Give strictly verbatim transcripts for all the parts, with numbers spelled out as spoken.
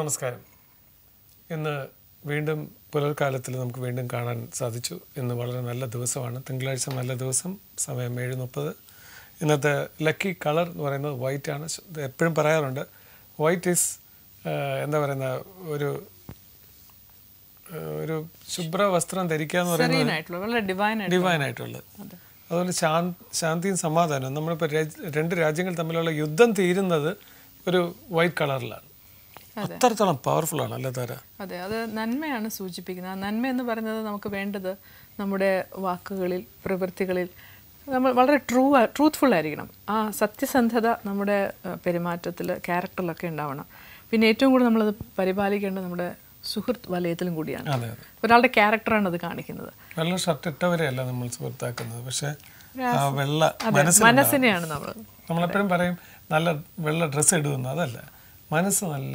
നമസ്കാരം. ഇന്ന് വീണ്ടും പുലർകാലത്തിൽ നമുക്ക് വീണ്ടും കാണാൻ സാധിച്ചു. ഇന്ന് വളരെ നല്ല ദിവസമാണ്. തിങ്കളാഴ്ച നല്ല ദിവസം. സമയം ഏഴ് മുപ്പത്. ഇന്നത്തെ ലക്കി കളർ എന്ന് പറയുന്നത് വൈറ്റ് ആണ്. എപ്പോഴും പറയാറുണ്ട് വൈറ്റ് ഈസ് എന്താ പറയുന്ന ഒരു ഒരു ശുഭ്ര വസ്ത്രം ധരിക്കുക എന്ന് പറയുന്നത് ഡിവൈൻ ആയിട്ടുള്ളത്. അതുപോലെ ശാന്തിയും സമാധാനവും. നമ്മളിപ്പോൾ രണ്ട് രാജ്യങ്ങൾ തമ്മിലുള്ള യുദ്ധം തീരുന്നത് ഒരു വൈറ്റ് കളറിലാണ്. അത്രത്തോളം പവർഫുൾ ആണ് അല്ലേ താര? അതെ, അത് നന്മയാണ് സൂചിപ്പിക്കുന്നത്. നന്മ എന്ന് പറയുന്നത് നമുക്ക് വേണ്ടത് നമ്മുടെ വാക്കുകളിൽ പ്രവൃത്തികളിൽ നമ്മൾ വളരെ ട്രൂ ട്രൂത്ത്ഫുൾ ആയിരിക്കണം. ആ സത്യസന്ധത നമ്മുടെ പെരുമാറ്റത്തിൽ ക്യാരക്ടറിലൊക്കെ ഉണ്ടാവണം. പിന്നെ ഏറ്റവും കൂടുതൽ നമ്മളത് പരിപാലിക്കേണ്ടത് നമ്മുടെ സുഹൃത്ത് വലയത്തിലും കൂടിയാണ്. ഒരാളുടെ ക്യാരക്ടറാണ് അത് കാണിക്കുന്നത്. വെള്ള ഷർട്ട് ഇട്ടവരെയല്ല നമ്മൾ സുഹൃത്താക്കുന്നത്, പക്ഷേ മനസ്സിനെയാണ് നമ്മൾ. നമ്മളെപ്പോഴും പറയും നല്ല വെള്ള ഡ്രസ്സ് ഇടുന്നു, അതല്ല, മനസ്സ് നല്ല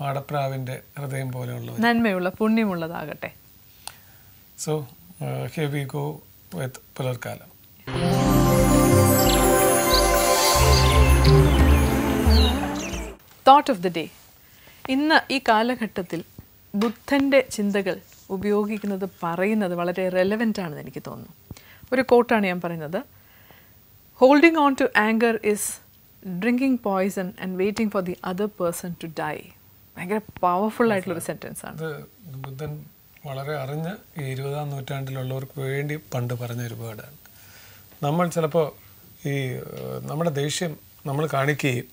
മാടപ്രാവിൻ്റെ ഹൃദയം പോലെയുള്ള നന്മയുള്ള പുണ്യമുള്ളതാകട്ടെ. So here we go with പുലർകാലം. Thought of the day. ഇന്ന് ഈ കാലഘട്ടത്തിൽ ബുദ്ധൻ്റെ ചിന്തകൾ ഉപയോഗിക്കുന്നത് പറയുന്നത് വളരെ റെലവൻ്റ് ആണെന്ന് എനിക്ക് തോന്നുന്നു. ഒരു കോട്ടാണ് ഞാൻ പറയുന്നത്. Holding on to anchor is drinking poison and waiting for the other person to die. Very powerful ആയിട്ടുള്ള ഒരു സെന്റൻസ് ആണ്. ബുദ്ധൻ വളരെ അറിഞ്ഞ ഈ ഇരുപതാം നൂറ്റാണ്ടിലുള്ളവർക്ക് വേണ്ടി പണ്ട് പറഞ്ഞ ഒരു വേർഡാണ്. നമ്മൾ ചിലപ്പോൾ ഈ നമ്മുടെ ദേഷ്യം നമ്മൾ കാണിക്കുകയും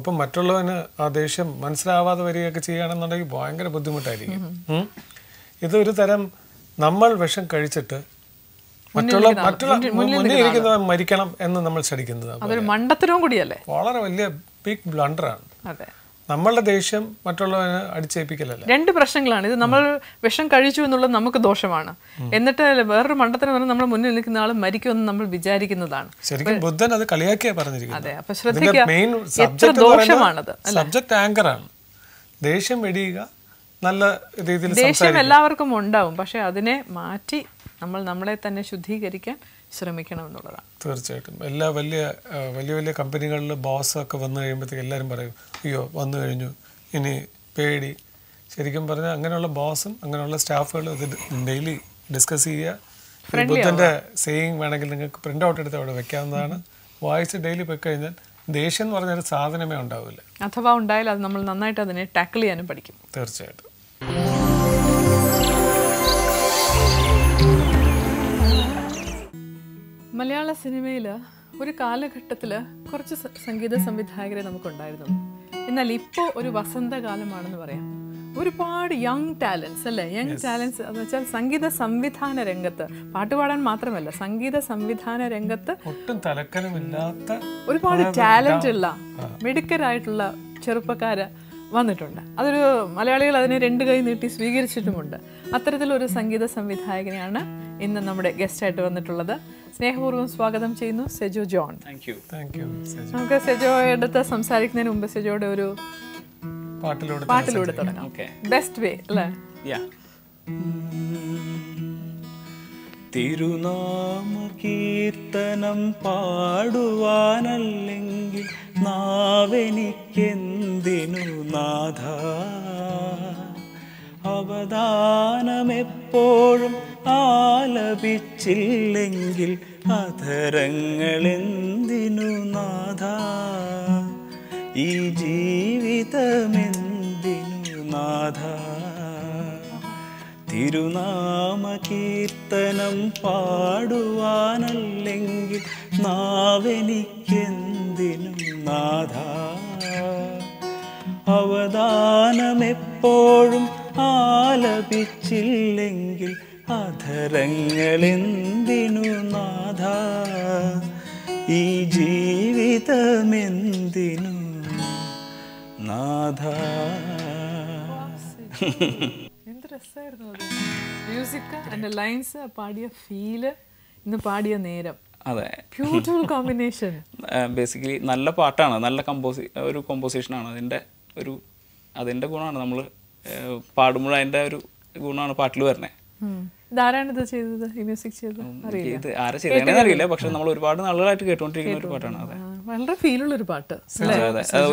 ഒപ്പം മറ്റുള്ളവന് ആ ദേഷ്യം മനസ്സിലാവാതെ വരികയൊക്കെ ചെയ്യുകയാണെന്നുണ്ടെങ്കിൽ ഭയങ്കര ബുദ്ധിമുട്ടായിരിക്കും. ഇതൊരു തരം നമ്മൾ വിഷം കഴിച്ചിട്ട് മറ്റുള്ള മറ്റുള്ള മുന്നിൽ ഇരിക്കുന്ന മരിക്കണം എന്ന് നമ്മൾ ശ്രദ്ധിക്കുന്നത് വളരെ വലിയ ബിഗ് ബ്ലണ്ടറാണ്. നമ്മളുടെ ദേഷ്യം മറ്റുള്ളവന് അടിച്ചേൽപ്പിക്കലല്ല. രണ്ട് പ്രശ്നങ്ങളാണ് ഇത്. നമ്മൾ വിഷം കഴിച്ചു എന്നുള്ളത് നമുക്ക് ദോഷമാണ്, എന്നിട്ട് വേറൊരു മണ്ടത്തരം പറഞ്ഞാൽ നമ്മുടെ മുന്നിൽ നിൽക്കുന്ന ആൾ മരിക്കുമെന്ന് നമ്മൾ വിചാരിക്കുന്നതാണ്. ശരിക്കും ബുദ്ധൻ അത് കളിയാക്കിയാ പറഞ്ഞിരിക്കുന്നത്. അതെ, അപ്പോൾ ശ്രദ്ധിക്കുക, സബ്ജക്ട് ആങ്കർ ആണ്. ദേഷ്യം വെടിയുക, നല്ല രീതിയിൽ ദേഷ്യം എല്ലാവർക്കും ഉണ്ടാവും, പക്ഷെ അതിനെ മാറ്റി നമ്മൾ നമ്മളെ തന്നെ ശുദ്ധീകരിക്കാൻ ശ്രമിക്കണം എന്നുള്ളതാണ്. തീർച്ചയായിട്ടും എല്ലാ വലിയ വലിയ വലിയ കമ്പനികളിൽ ബോസൊക്കെ വന്നു കഴിയുമ്പോഴത്തേക്ക് എല്ലാവരും പറയും അയ്യോ വന്നു കഴിഞ്ഞു ഇനി പേടി. ശരിക്കും പറഞ്ഞാൽ അങ്ങനെയുള്ള ബോസും അങ്ങനെയുള്ള സ്റ്റാഫുകളും ഇത് ഡെയിലി ഡിസ്കസ് ചെയ്യുക. ബുദ്ധൻ്റെ സെയിങ് വേണമെങ്കിൽ നിങ്ങൾക്ക് പ്രിൻ്റ് ഔട്ട് എടുത്ത് അവിടെ വെക്കാവുന്നതാണ്. വായിച്ച് ഡെയിലി പോയി കഴിഞ്ഞാൽ ദേഷ്യം എന്ന് പറഞ്ഞൊരു സാധനമേ ഉണ്ടാവില്ല, അഥവാ ഉണ്ടായാൽ അത് നമ്മൾ നന്നായിട്ട് അതിനെ ടാക്കിൾ ചെയ്യാനും പഠിക്കും. തീർച്ചയായിട്ടും. മലയാള സിനിമയിൽ ഒരു കാലഘട്ടത്തിൽ കുറച്ച് സംഗീത സംവിധായകരെ നമുക്കുണ്ടായിരുന്നു. എന്നാൽ ഇപ്പോൾ ഒരു വസന്തകാലമാണെന്ന് പറയാം. ഒരുപാട് യങ് ടാലൻസ് അല്ലേ? യങ് ടാലൻസ് എന്ന് വെച്ചാൽ സംഗീത സംവിധാന രംഗത്ത്, പാട്ടുപാടാൻ മാത്രമല്ല സംഗീത സംവിധാന രംഗത്ത് ഒട്ടും തലക്കനമില്ലാത്ത ഒരുപാട് ടാലൻ്റ് ഉള്ള മിടുക്കരായിട്ടുള്ള ചെറുപ്പക്കാർ വന്നിട്ടുണ്ട്. അതൊരു മലയാളികൾ അതിനെ രണ്ട് കൈ നീട്ടി സ്വീകരിച്ചിട്ടുമുണ്ട്. അത്തരത്തിലൊരു സംഗീത സംവിധായകനെയാണ് ഇന്ന് നമ്മുടെ ഗസ്റ്റായിട്ട് വന്നിട്ടുള്ളത്. സ്നേഹപൂർവ്വം സ്വാഗതം ചെയ്യുന്നു സെജോ ജോൺ. നമുക്ക് സെജോയുടെ അടുത്ത് സംസാരിക്കുന്നതിന് മുമ്പ് സെജോയുടെ ഒരു പാട്ടിലൂടെ തുടങ്ങാം. ബെസ്റ്റ് വേ അല്ലേ? തിരുനാമ കീർത്തനം പാടുവാനല്ലെങ്കിൽ നാവെനിക്കെന്തിനു നാഥ, അവദാനമെപ്പോഴും ആലപിച്ചില്ലെങ്കിൽ അധരങ്ങളെന്തിനു നാഥ, ഈ ജീവിതമെന്തിനു നാഥ. തിരുനാമ കീർത്തനം പാടുവാനല്ലെങ്കിൽ നാവെനിക്കെന്തിനു നാഥ, അവദാനമെപ്പോഴും ആലപിച്ചില്ലെങ്കിൽ അധരങ്ങളെന്തിനു നാഥ, ഈ ജീവിതമെന്തിനു നാഥ. ബേസിക്കലി നല്ല പാട്ടാണ്, നല്ല കമ്പോസി ഒരു കമ്പോസിഷനാണ്. അതിൻ്റെ ഒരു അതിൻ്റെ ഗുണമാണ് നമ്മൾ പാടുമ്പോൾ അതിൻ്റെ ഒരു ഗുണമാണ് പാട്ടിൽ വരുന്നത്. ഇത് ആരാ ചെയ്തതെന്ന് അറിയില്ല, പക്ഷെ നമ്മൾ ഒരുപാട് നാളുകളായിട്ട് കേട്ടുകൊണ്ടിരിക്കുന്ന ഒരു പാട്ടാണ്. അതെ, വളരെ ഫീലുള്ള ഒരു പാട്ട്.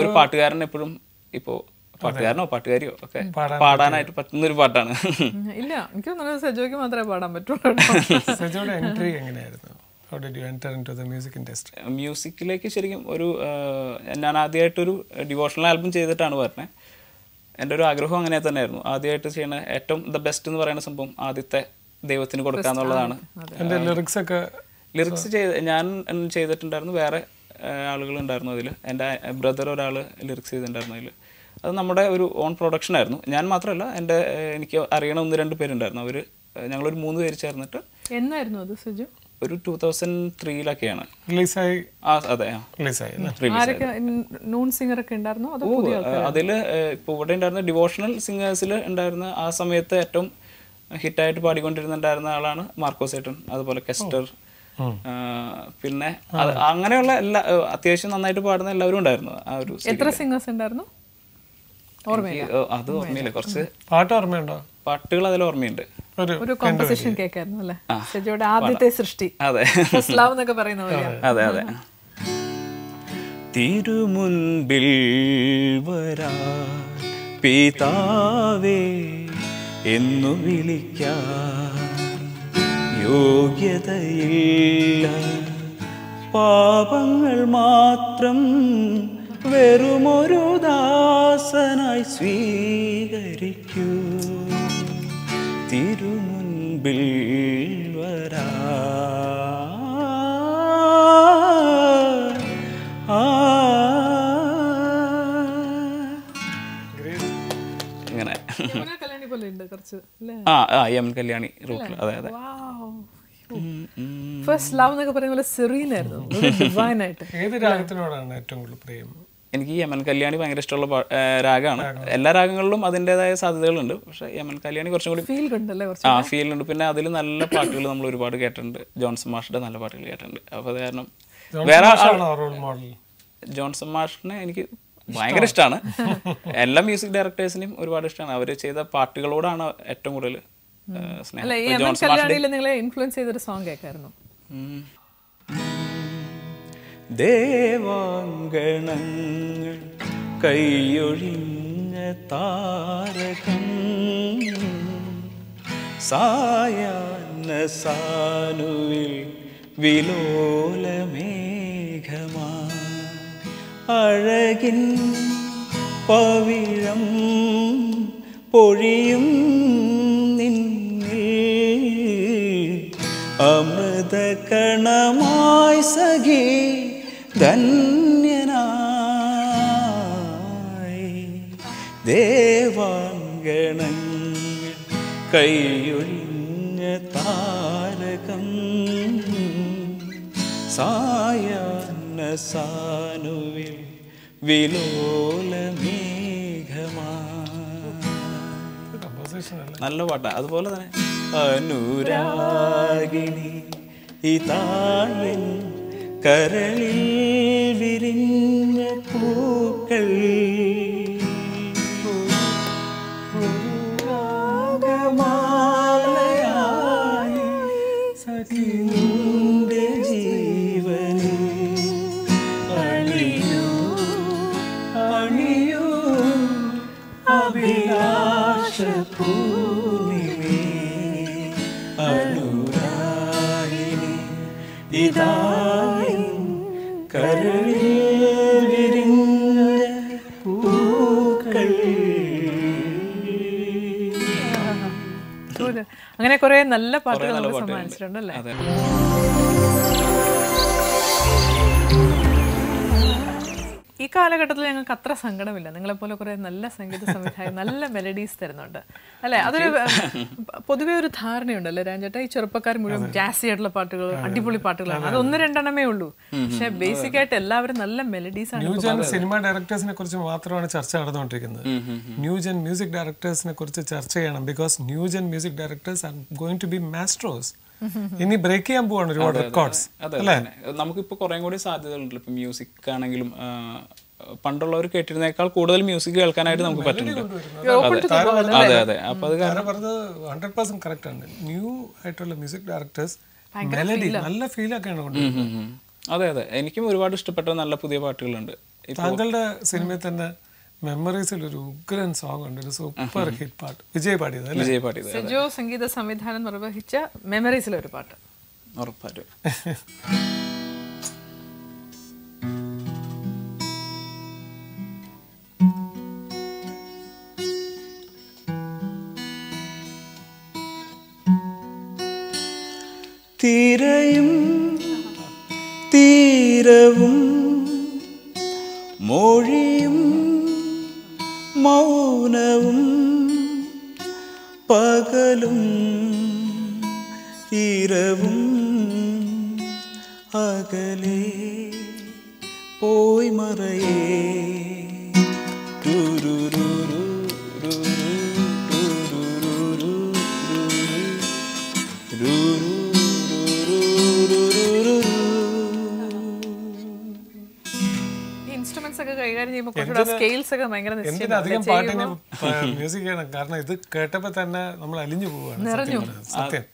ഒരു പാട്ടുകാരൻ എപ്പോഴും ഇപ്പോൾ പാട്ടുകാരനോ പാട്ടുകാരിയോ ഒക്കെ പാടാനായിട്ട് പറ്റുന്ന ഒരു പാട്ടാണ്. ഇല്ല, എനിക്ക് തോന്നുന്നു സെജോയ്ക്ക് മാത്രമേ പാടാൻ പറ്റുള്ളൂ. സെജോയുടെ എൻട്രി എങ്ങനെയായിരുന്നു? How did you enter into the music industry? മ്യൂസിക്കിലേക്ക് ശരിക്കും ഒരു ഞാൻ ആദ്യമായിട്ടൊരു ഡിവോഷണൽ ആൽബം ചെയ്തിട്ടാണ് പറഞ്ഞത്. എൻ്റെ ഒരു ആഗ്രഹം അങ്ങനെ തന്നെയായിരുന്നു. ആദ്യമായിട്ട് ചെയ്യണ ഏറ്റവും ദ ബെസ്റ്റ് എന്ന് പറയുന്ന സംഭവം ആദ്യത്തെ ദൈവത്തിന് കൊടുക്കുക എന്നുള്ളതാണ്. എൻ്റെ ലിറിക്സ് ഒക്കെ ലിറിക്സ് ചെയ്ത് ഞാൻ ചെയ്തിട്ടുണ്ടായിരുന്നു. വേറെ ആളുകളുണ്ടായിരുന്നു അതിൽ. എൻ്റെ ബ്രദർ ഒരാൾ ലിറിക്സ് ചെയ്തിട്ടുണ്ടായിരുന്നു അതിൽ. അത് നമ്മുടെ ഒരു ഓൺ പ്രൊഡക്ഷൻ ആയിരുന്നു. ഞാൻ മാത്രമല്ല, എൻ്റെ എനിക്ക് അറിയണ ഒന്ന് രണ്ട് പേരുണ്ടായിരുന്നു. അവർ ഞങ്ങളൊരു മൂന്ന് പേര് ചേർന്നിട്ട് എന്നായിരുന്നു അത് സെജോ? ഒരു ടൂ തൗസൻഡ് ത്രീയിലൊക്കെയാണ് റിലീസായി. ആ അതെ, അതിൽ ഇപ്പോൾ ഇവിടെ ഉണ്ടായിരുന്ന ഡിവോഷണൽ സിംഗേഴ്സിൽ ഉണ്ടായിരുന്ന ആ സമയത്ത് ഏറ്റവും ഹിറ്റായിട്ട് പാടിക്കൊണ്ടിരുന്നുണ്ടായിരുന്ന ആളാണ് മാർക്കോസേട്ടൻ, അതുപോലെ കെസ്റ്റർ, പിന്നെ അങ്ങനെയുള്ള എല്ലാ അത്യാവശ്യം നന്നായിട്ട് പാടുന്ന എല്ലാവരും ഉണ്ടായിരുന്നു. ആ ഒരു എത്ര സിംഗേഴ്സ് ഉണ്ടായിരുന്നു അത് ഓർമ്മയില്ല. കുറച്ച് പാട്ട് ഓർമ്മയുണ്ടോ? പാട്ടുകൾ അതിൽ ഓർമ്മയുണ്ട്. ഒരു കോമ്പസിഷൻ കേൾക്കായിരുന്നു അല്ലേ സെജോയുടെ ആദ്യത്തെ സൃഷ്ടി? അതെ, സ്ലാവ് എന്നൊക്കെ പറയുന്ന പോലെ. അതെ അതെ. തിരുമുൻപിൽ വരാ പിതാവേ എന്നു വിളിക്കാൻ യോഗ്യതയില്ല, പാപങ്ങൾ മാത്രം വെറുമൊരു ദാസനായി സ്വീകരിക്കൂ. തിരുമുൻപിൽ വരാ ഇങ്ങനെ കല്യാണി റൂട്ടിൽ. അതെ അതെ. ഫസ്റ്റ് ലവ് എന്നൊക്കെ പറയുന്ന പോലെ സെറീനായിരുന്നു. ഏത് രാഗത്തിനോടാണ് ഏറ്റവും കൂടുതൽ പ്രിയം? എനിക്ക് യമൻ കല്യാണി ഭയങ്കര ഇഷ്ടമുള്ള രാഗമാണ്. എല്ലാ രാഗങ്ങളിലും അതിൻ്റെതായ സാധ്യതകളുണ്ട്, പക്ഷേ യമൻ കല്യാണി കുറച്ചും കൂടി ആ ഫീൽ ഉണ്ട്. പിന്നെ അതിൽ നല്ല പാട്ടുകൾ നമ്മൾ ഒരുപാട് കേട്ടിട്ടുണ്ട്. ജോൺസൺ മാഷിന്റെ നല്ല പാട്ടുകൾ കേട്ടിട്ടുണ്ട്. അപ്പോൾ അത് കാരണം വേറെ ജോൺസൺ മാഷിനെ എനിക്ക് ഭയങ്കര ഇഷ്ടമാണ്. എല്ലാ മ്യൂസിക് ഡയറക്ടേഴ്സിനും ഒരുപാട് ഇഷ്ടമാണ്. അവർ ചെയ്ത പാട്ടുകളോടാണ് ഏറ്റവും കൂടുതൽ ഇൻഫ്ലുവൻസ് ചെയ്തൊരു സോങ് കേൾക്കായിരുന്നു. ദേവാംഗണങ്ങൾ കൈയൊഴിഞ്ഞ താരകം സായാഹ്ന സാനുവിൽ വിലോലമേഘമാ അഴകിൻ പവിഴം പൊഴിയും നിന്നിൽ അമൃതകണമായി സഖി ധന്യനായി. ദേവാംഗണങ്ങൾ കൈയൊഴിഞ്ഞ താരകം സായാഹ്ന സാനുവിൽ വിലോലമേഘമാ. നല്ല പാട്ടാ. അതുപോലെ തന്നെ അനുരാഗിണി ഇതാളിൻ കരളിൽ വിരിഞ്ഞ പൂക്കൾ രാഗമാലയായി സഖി നിന്റെ ജീവനിൽ അണിയൂ അണിയൂ അഭിലാഷപൂർണിമേ അനുരാഗിണി ഇതാ അങ്ങനെ കുറെ നല്ല പാട്ടുകൾ സമ്മാനിച്ചിട്ടുണ്ട് അല്ലേ? ഈ കാലഘട്ടത്തിൽ ഞങ്ങൾക്ക് അത്ര സങ്കടമില്ല. നിങ്ങളെപ്പോലെ കുറെ നല്ല സംഗീത സംവിധായകർ നല്ല മെലഡീസ് തരുന്നുണ്ട് അല്ലേ? അതൊരു പൊതുവെ ഒരു ധാരണയുണ്ടല്ലേ രാജേട്ടാ, ഈ ചെറുപ്പക്കാർ മുഴുവൻ ജാസി ആയിട്ടുള്ള പാട്ടുകൾ അടിപൊളി പാട്ടുകളാണ്. അത് ഒന്ന് രണ്ടെണ്ണമേ ഉള്ളൂ, പക്ഷെ ബേസിക് ആയിട്ട് എല്ലാവരും നല്ല മെലഡീസ് ആണ്. സിനിമ ഡയറക്ടേഴ്സിനെ കുറിച്ച് മാത്രമാണ് ചർച്ച നടന്നുകൊണ്ടിരിക്കുന്നത്. ന്യൂ ജെൻ മ്യൂസിക് ഡയറക്ടേഴ്സിനെ കുറിച്ച് ചർച്ച ചെയ്യണം, because new gen music directors are going to be maestros. ഇനി ബ്രേക്ക് ചെയ്യാൻ പോവാണ് ഒരുപാട് റെക്കോർഡ്സ്. അതെ, നമുക്കിപ്പോൾ കുറേ കൂടി സാധ്യതകളുണ്ടല്ലോ. ഇപ്പം മ്യൂസിക് ആണെങ്കിലും പണ്ടുള്ളവർ കേട്ടിരുന്നേക്കാൾ കൂടുതൽ മ്യൂസിക് കേൾക്കാനായിട്ട് നമുക്ക് പറ്റുന്നുണ്ട്. അതെ അതെ. അപ്പം അത് കാരണം പറഞ്ഞത് ഹൺഡ്രഡ് പെർസെന്റ് കറക്റ്റ് ആണ്. ന്യൂ ആയിട്ടുള്ള മ്യൂസിക് ഡയറക്ടേഴ്സ് മെലഡി നല്ല ഫീലൊക്കെയാണ് കൊണ്ടുവരുന്നത്. അതെ അതെ, എനിക്കും ഒരുപാട് ഇഷ്ടപ്പെട്ട നല്ല പുതിയ പാട്ടുകളുണ്ട്. താങ്കളുടെ സിനിമയിൽ തന്നെ Memories is a great song, a super hit part. Vijay Patti. Vijay Patti. SEJO Sangeetha Samvidhanam Nirvahicha Memories is a part. Orpparu. Thirayum Thiravum Mozhiyum മൗനവും പകലും ഇരവും അകലെ പോയി മറയേ Scales are going to be in the part of music. Karna is the Kertapatana, Alinju.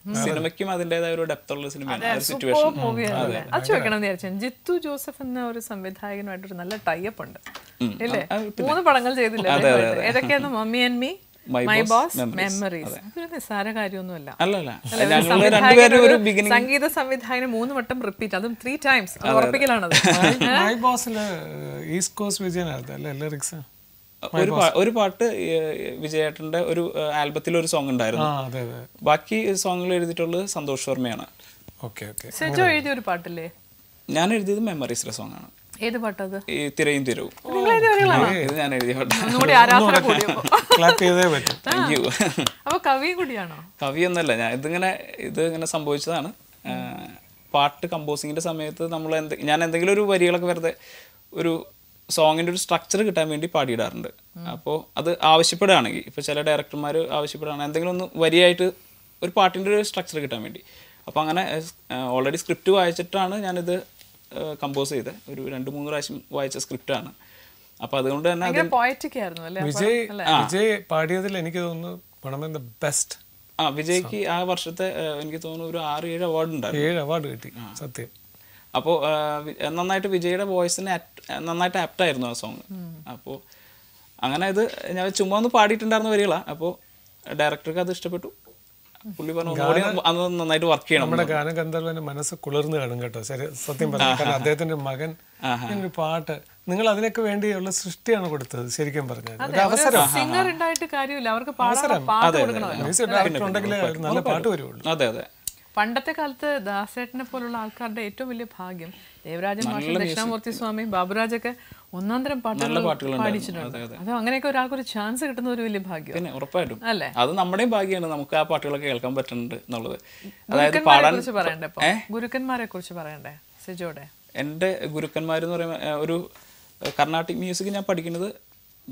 Cinemacima, the day I wrote up to listen to the situation. I'll check on their change. Jitu Joseph and now is some with high and another tie upon the mummy and me. My Boss Memories. That's not a good thing. I don't know. Sangeetha Samvidhanam repeat three times. My Boss is East Coast Vijayan lyrics. One part Vijayatunde oru albumil oru song undayirunnu. Baaki song il ezhuthittulla Santosh Varmayana. Okay okay. SEJO ezhudhiya oru part alle. Njan ezhudhiyathu Memories la song aanu. ഏത് പാട്ടാണ് അത്? തിരയും തിരവും. നിങ്ങൾ ഏത് വരികളാണ്? ഇത് ഞാൻ എഴുതിയ പാട്ടാണ്. നമ്മുടെ ആരാധന കൂടിയപ്പോൾ ക്ലാപ്പ് ചെയ്തേ പറ്റൂ. താങ്ക്യൂ. അപ്പോൾ കവി കൂടിയാണോ? കവി ഒന്നല്ല, ഞാൻ ഇതിങ്ങനെ ഇത് ഇങ്ങനെ സംഭവിച്ചതാണ്. പാട്ട് കമ്പോസിങ്ങിന്റെ സമയത്ത് നമ്മൾ ഞാൻ എന്തെങ്കിലും ഒരു വരികളൊക്കെ വെറുതെ ഒരു സോങ്ങിന്റെ ഒരു സ്ട്രക്ചർ കിട്ടാൻ വേണ്ടി പാടിയിടാറുണ്ട്. അപ്പോൾ അത് ആവശ്യപ്പെടുകയാണെങ്കിൽ ഇപ്പോൾ ചില ഡയറക്ടർമാർ ആവശ്യപ്പെടുകയാണ് എന്തെങ്കിലും ഒന്ന് വരിയായിട്ട് ഒരു പാട്ടിന്റെ ഒരു സ്ട്രക്ചർ കിട്ടാൻ വേണ്ടി. അപ്പോൾ അങ്ങനെ ഓൾറെഡി സ്ക്രിപ്റ്റ് വായിച്ചിട്ടാണ് ഞാനിത് കമ്പോസ് ചെയ്ത് ഒരു രണ്ട് മൂന്ന് പ്രാവശ്യം വായിച്ച സ്ക്രിപ്റ്റാണ്. അപ്പോൾ അതുകൊണ്ട് തന്നെ അത് പോയറ്റിക് ആയിരുന്നു അല്ലേ? വിജയ് വിജയ് പാടിയതിൽ എനിക്ക് തോന്നുന്നു വൺ ഓഫ് ദി ബെസ്റ്റ്. ആ വിജയ്ക്ക് ആ വർഷത്തെ എനിക്ക് തോന്നുന്നു ഒരു ആറ് ഏഴ് അവാർഡ് ഉണ്ടായിരുന്നു. ഏഴ് അവാർഡ് കിട്ടി സത്യം. അപ്പോൾ നന്നായിട്ട് വിജയുടെ വോയിസിന് നന്നായിട്ട് ആപ്റ്റ് ആയിരുന്നു ആ സോങ്. അപ്പോൾ അങ്ങനെ ഇത് ഞാൻ ചുമ്മാ ഒന്ന് പാടിയിട്ടുണ്ടായിരുന്ന വരികളാണ്. അപ്പോൾ ഡയറക്ടർക്ക് അത് ഇഷ്ടപ്പെട്ടു. പുള്ളി പറഞ്ഞു അത് നന്നായിട്ട് വർക്ക് ചെയ്യണം. നമ്മുടെ ഗാനഗന്ധർവന്റെ മനസ്സ് കുളിർന്ന് കാണും കേട്ടോ സത്യം പറഞ്ഞു. കാരണം അദ്ദേഹത്തിന്റെ മകൻ ഒരു പാട്ട് നിങ്ങൾ അതിനൊക്കെ വേണ്ടിയുള്ള സൃഷ്ടിയാണ് കൊടുത്തത്. ശരിക്കും പറഞ്ഞാൽ അവസരം സിംഗർ ഉണ്ടായിട്ട് കാര്യമില്ല, അവർക്ക് പാട്ട് കൊടുക്കണം. മ്യൂസിക് ഡയറക്ടർ ഉണ്ടെങ്കിൽ നല്ല പാട്ട് വരുള്ളൂ. അതെ അതെ. പണ്ടത്തെ കാലത്ത് ദാസേട്ടനെ പോലുള്ള ആൾക്കാരുടെ ഏറ്റവും വലിയ ഭാഗ്യം ദേവരാജൻ മാഷ്, ദക്ഷിണാമൂർത്തി സ്വാമി, ബാബുരാജൊക്കെ ഒന്നാന്തരം പാട്ടുകൾ പാടിച്ചിട്ടുണ്ട്. അത് അങ്ങനെയൊക്കെ ഒരാൾക്ക് ഒരു ചാൻസ് കിട്ടുന്ന ഒരു വലിയ ഭാഗ്യം. പിന്നെ ഉറപ്പായിട്ടും അല്ലേ, അത് നമ്മുടെയും ഭാഗ്യമാണ് നമുക്ക് ആ പാട്ടുകളൊക്കെ കേൾക്കാൻ പറ്റുന്നുണ്ട് എന്നുള്ളത്. അതായത് പാടാനെക്കുറിച്ച് പറയണ്ടേ, ഗുരുക്കന്മാരെ കുറിച്ച് പറയണ്ടേ സെജോടെ? എൻ്റെ ഗുരുക്കന്മാരെന്ന് പറയുമ്പോൾ ഒരു കർണാട്ടിക് മ്യൂസിക് ഞാൻ പഠിക്കുന്നത്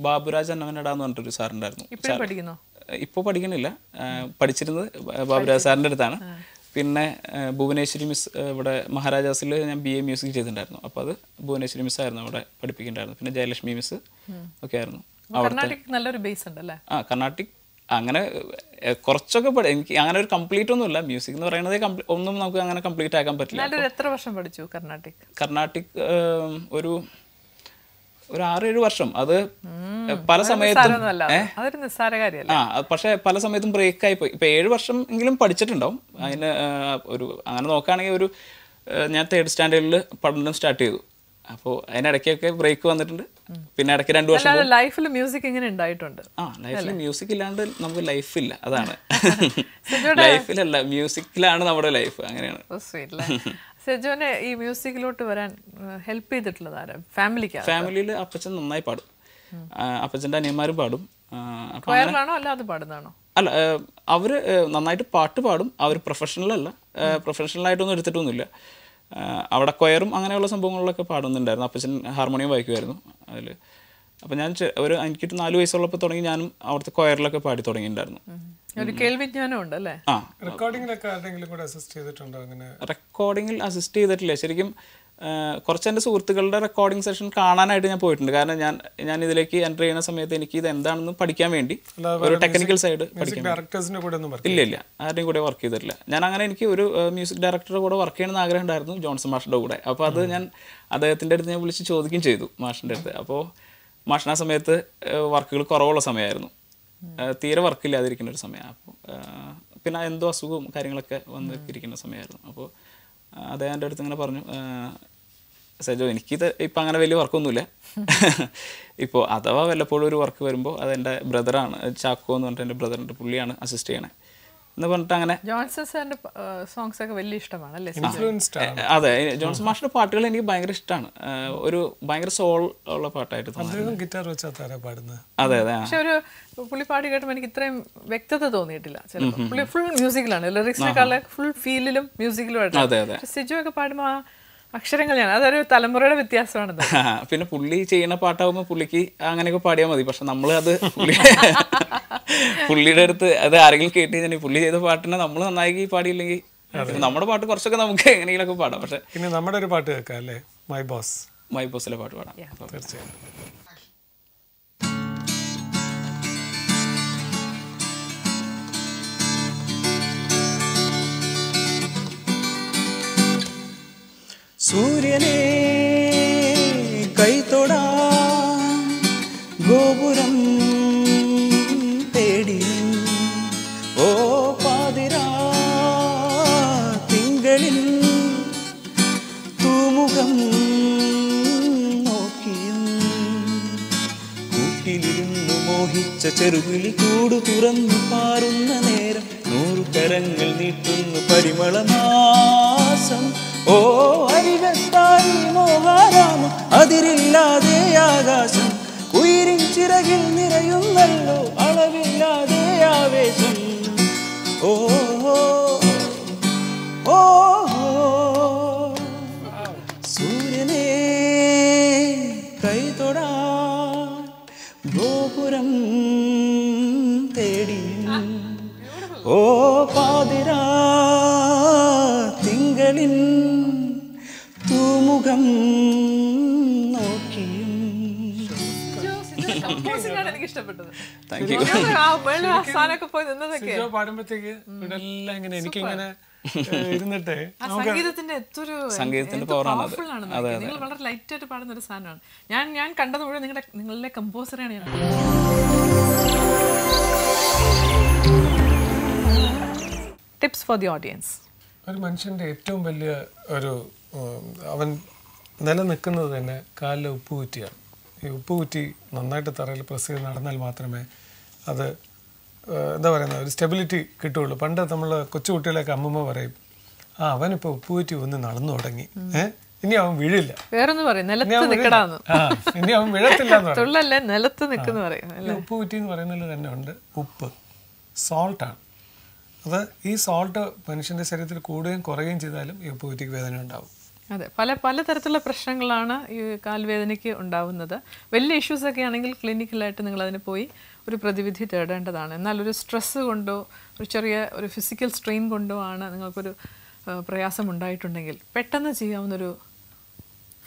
ബാബുരാജ് അന്നവനട എന്ന് പറഞ്ഞിട്ടൊരു സാറുണ്ടായിരുന്നു. ഇപ്പോഴും പഠിക്കുന്നു? ഇപ്പോൾ പഠിക്കണില്ല, പഠിച്ചിരുന്നത് ബാബുരാജ് സാറിൻ്റെ അടുത്താണ്. പിന്നെ ഭുവനേശ്വരി മിസ്, ഇവിടെ മഹാരാജാസിൽ ഞാൻ ബി എ മ്യൂസിക് ചെയ്തിട്ടുണ്ടായിരുന്നു. അപ്പോൾ അത് ഭുവനേശ്വരി മിസ് ആയിരുന്നു അവിടെ പഠിപ്പിക്കുന്നുണ്ടായിരുന്നു. പിന്നെ ജയലക്ഷ്മി മിസ് ഒക്കെ ആയിരുന്നു. നല്ലൊരു ബേസ് ഉണ്ടല്ലേ ആ കർണാട്ടിക്. അങ്ങനെ കുറച്ചൊക്കെ പഠി എനിക്ക് അങ്ങനെ ഒരു കംപ്ലീറ്റ് ഒന്നുമില്ല. മ്യൂസിക് എന്ന് പറയുന്നത് ഒന്നും നമുക്ക് അങ്ങനെ കംപ്ലീറ്റ് ആക്കാൻ പറ്റില്ല. എത്ര വർഷം പഠിച്ചു കർണാട്ടിക്? കർണാട്ടിക് ഒരു ഒരു ആറേഴ് വർഷം. അത് പല സമയത്തും ആ പക്ഷെ പല സമയത്തും ബ്രേക്ക് ആയിപ്പോയി. ഇപ്പൊ ഏഴ് വർഷം എങ്കിലും പഠിച്ചിട്ടുണ്ടാവും. അതിന് ഒരു അങ്ങനെ നോക്കുകയാണെങ്കിൽ ഒരു ഞാൻ തേർഡ് സ്റ്റാൻഡേർഡിൽ പഠനം സ്റ്റാർട്ട് ചെയ്തു. അപ്പോൾ അതിനിടയ്ക്കൊക്കെ ബ്രേക്ക് വന്നിട്ടുണ്ട്. പിന്നെ ഇടയ്ക്ക് രണ്ടു വർഷം ലൈഫിൽ മ്യൂസിക് എങ്ങനെ ഉണ്ടായിട്ടുണ്ട്? ആ ലൈഫിൽ മ്യൂസിക് ഇല്ലാണ്ട് നമുക്ക് ലൈഫില്ല. അതാണ് ലൈഫിലല്ല, മ്യൂസിക്കിലാണ് നമ്മുടെ ലൈഫ്. അങ്ങനെയാണ്. സെജോനെ ഈ മ്യൂസിക്കിലോട്ട് വരാൻ ഹെൽപ്പ് ചെയ്തിട്ടുള്ളത് ആരാ? ഫാമിലിക്കാ? ഫാമിലിയിൽ അപ്പച്ചൻ നന്നായി പാടും, അപ്പച്ചൻ്റെ അനിയന്മാരും പാടും. പാടുന്നതാണോ? അല്ല, അവർ നന്നായിട്ട് പാട്ട് പാടും. അവർ പ്രൊഫഷണലല്ല, പ്രൊഫഷണലായിട്ടൊന്നും എടുത്തിട്ടൊന്നുമില്ല. അവിടെ കൊയറും അങ്ങനെയുള്ള സംഭവങ്ങളിലൊക്കെ പാടുന്നുണ്ടായിരുന്നു. അപ്പച്ചൻ ഹാർമോണിയം വായിക്കുമായിരുന്നു അതിൽ. അപ്പം ഞാൻ ഒരു എനിക്കൊരു നാല് വയസ്സുള്ളപ്പോൾ തുടങ്ങി ഞാനും അവിടുത്തെ കൊയറിലൊക്കെ പാടി തുടങ്ങിയിട്ടുണ്ടായിരുന്നു. റെക്കോർഡിങ്ങിൽ അസിസ്റ്റ് ചെയ്തിട്ടില്ല ശരിക്കും. കുറച്ച് എൻ്റെ സുഹൃത്തുക്കളുടെ റെക്കോർഡിംഗ് സെഷൻ കാണാനായിട്ട് ഞാൻ പോയിട്ടുണ്ട്. കാരണം ഞാൻ ഞാൻ ഇതിലേക്ക് എൻ്റർ ചെയ്യുന്ന സമയത്ത് എനിക്ക് ഇത് എന്താണെന്ന് പഠിക്കാൻ വേണ്ടി ഒരു ടെക്നിക്കൽ സൈഡ് പഠിക്കാൻ ഇല്ല ഇല്ല ആരുടെയും കൂടെ വർക്ക് ചെയ്തിട്ടില്ല ഞാൻ. അങ്ങനെ എനിക്ക് ഒരു മ്യൂസിക് ഡയറക്ടറുടെ കൂടെ വർക്ക് ചെയ്യണമെന്ന് ആഗ്രഹം ഉണ്ടായിരുന്നു, ജോൺസൺ മാഷിൻ്റെ കൂടെ. അപ്പോൾ അത് ഞാൻ അദ്ദേഹത്തിൻ്റെ അടുത്ത് ഞാൻ വിളിച്ച് ചോദിക്കുകയും ചെയ്തു മാഷിൻ്റെ അടുത്ത്. അപ്പോൾ ഭക്ഷണ സമയത്ത് വർക്കുകൾ കുറവുള്ള സമയമായിരുന്നു, തീരെ വർക്കില്ലാതിരിക്കുന്ന ഒരു സമയമാണ്. അപ്പോൾ പിന്നെ എന്തോ അസുഖവും കാര്യങ്ങളൊക്കെ വന്നിരിക്കുന്ന സമയമായിരുന്നു. അപ്പോൾ അദ്ദേഹം എൻ്റെ അടുത്ത് ഇങ്ങനെ പറഞ്ഞു, സെജോ എനിക്കിത് ഇപ്പം അങ്ങനെ വലിയ വർക്കൊന്നുമില്ല, ഇപ്പോൾ അഥവാ വല്ലപ്പോഴും ഒരു വർക്ക് വരുമ്പോൾ അതെൻ്റെ ബ്രദറാണ് ചാക്കോ എന്ന് പറഞ്ഞിട്ട് എൻ്റെ ബ്രദറിൻ്റെ പുള്ളിയാണ് അസിസ്റ്റ് ചെയ്യണേ എന്ന് പറഞ്ഞിട്ട് അങ്ങനെ. ജോൺസൺ സാറിൻ്റെ സോങ്സ് ഒക്കെ വലിയ ഇഷ്ടമാണ്. അതെ, ജോൺസൺ മാഷിൻ്റെ പാട്ടുകൾ എനിക്ക് ഭയങ്കര ഇഷ്ടമാണ്. ഒരു ഭയങ്കര സോൾ ഉള്ള പാട്ടായിട്ട് തോന്നുന്നു. അതെ അതെ, പക്ഷെ ഒരു പുള്ളി പാട്ട് കേട്ടപ്പോൾ എനിക്ക് ഇത്രയും വ്യക്തത തോന്നിയിട്ടില്ല. ചിലപ്പോൾ പുള്ളി ഫുൾ മ്യൂസിക്കിലാണ്, ലിറിക്സിനേക്കാളും ഫുൾ ഫീലിലും മ്യൂസിക്കിലുമായിട്ട്. അതെ അതെ, സെജോ ഒക്കെ പാടുമ്പോൾ അക്ഷരങ്ങളാണ്, അതൊരു തലമുറയുടെ വ്യത്യാസമാണ്. പിന്നെ പുള്ളി ചെയ്യുന്ന പാട്ടാകുമ്പോൾ പുള്ളിക്ക് അങ്ങനെയൊക്കെ പാടിയാൽ മതി. പക്ഷെ നമ്മൾ അത് പുള്ളിയുടെ അടുത്ത് അത് ആരെങ്കിലും കേട്ട് കഴിഞ്ഞാൽ പുള്ളി ചെയ്ത പാട്ടിനെ നമ്മൾ നന്നായി പാടിയില്ലെങ്കിൽ, നമ്മുടെ പാട്ട് കുറച്ചൊക്കെ നമുക്ക് എങ്ങനെയെങ്കിലൊക്കെ പാടാം. പക്ഷെ പിന്നെ നമ്മുടെ ഒരു പാട്ട് കേൾക്കാം അല്ലേ, മൈ ബോസ്. മൈ ബോസിലെ പാട്ട് പാടാം തീർച്ചയായും. സൂര്യനെ കൈതൊടാൻ ഗോപുരം തേടി ഓ പാതിരാ തിങ്കളിൽ തൂമുഖം നോക്കിയും കൂട്ടിലിരുന്നു മോഹിച്ച ചെറുകിളി കൂടു തുറന്നു പാറുന്ന നേരം നൂറു കരങ്ങൾ നീട്ടുന്നു പരിമളമാസം. ഓ അരികത്തായി മോഹരാമ അതിരില്ലാതെ ആകാശം ഉയരും ചിറകിൽ നിറയുന്നല്ലോ അളവില്ലാതെ ആവേശം. ഓ ഓ സൂര്യനെ കൈതൊടാൻ ഗോപുരം തേടി ഓ പാതിരാ തിങ്കളിൽ തൂമുഖം നോക്കിയും. പാടുമ്പോഴത്തേക്ക് എനിക്കിങ്ങനെ ഇരുന്നിട്ട് സംഗീതത്തിന്റെ സംഗീതത്തിന്റെ പവറാണ്. നിങ്ങൾ വളരെ ലൈറ്റ് ആയിട്ട് പാടുന്ന ഒരു സാധനമാണ്. ഞാൻ ഞാൻ കണ്ടത് മുഴുവൻ നിങ്ങളുടെ നിങ്ങളുടെ കമ്പോസറാണ് ഞാൻ. Tips for the audience. ഒരു മനുഷ്യൻ്റെ ഏറ്റവും വലിയ ഒരു അവൻ നിലനിൽക്കുന്നത് തന്നെ കാലിൽ ഉപ്പ് കുറ്റിയാണ്. ഈ ഉപ്പ് കുറ്റി നന്നായിട്ട് തറയിൽ പ്രസ് ചെയ്ത് നടന്നാൽ മാത്രമേ അത് എന്താ പറയുന്നത് ഒരു സ്റ്റെബിലിറ്റി കിട്ടുകയുള്ളൂ. പണ്ട് നമ്മൾ കൊച്ചു കുട്ടികളൊക്കെ അമ്മമ്മ പറയും, ആ അവനിപ്പോൾ ഉപ്പ് കുറ്റി ഒന്ന് നടന്നു തുടങ്ങി, ഏഹ് ഇനി അവൻ വീഴില്ല, വേറൊന്ന് പറയും ഇനി അവൻ വീഴത്തില്ല. ഉപ്പ് കുറ്റി എന്ന് പറയുന്നതിൽ തന്നെ ഉണ്ട് ഉപ്പ്, സോൾട്ടാണ് അത്. ഈ സോൾട്ട് മനുഷ്യൻ്റെ ശരീരത്തിൽ കൂടുകയും കുറയുകയും ചെയ്താലും ഈ ഉപ്പുകുറ്റിക്ക് വേദന ഉണ്ടാവും. അതെ, പല പല തരത്തിലുള്ള പ്രശ്നങ്ങളാണ് ഈ കാൽവേദനയ്ക്ക് ഉണ്ടാവുന്നത്. വലിയ ഇഷ്യൂസൊക്കെ ആണെങ്കിൽ ക്ലിനിക്കലായിട്ട് നിങ്ങളതിന് പോയി ഒരു പ്രതിവിധി തേടേണ്ടതാണ്. എന്നാൽ ഒരു സ്ട്രെസ്സ് കൊണ്ടോ ഒരു ചെറിയ ഒരു ഫിസിക്കൽ സ്ട്രെയിൻ കൊണ്ടോ ആണ് നിങ്ങൾക്കൊരു പ്രയാസം ഉണ്ടായിട്ടുണ്ടെങ്കിൽ പെട്ടെന്ന് ചെയ്യാവുന്നൊരു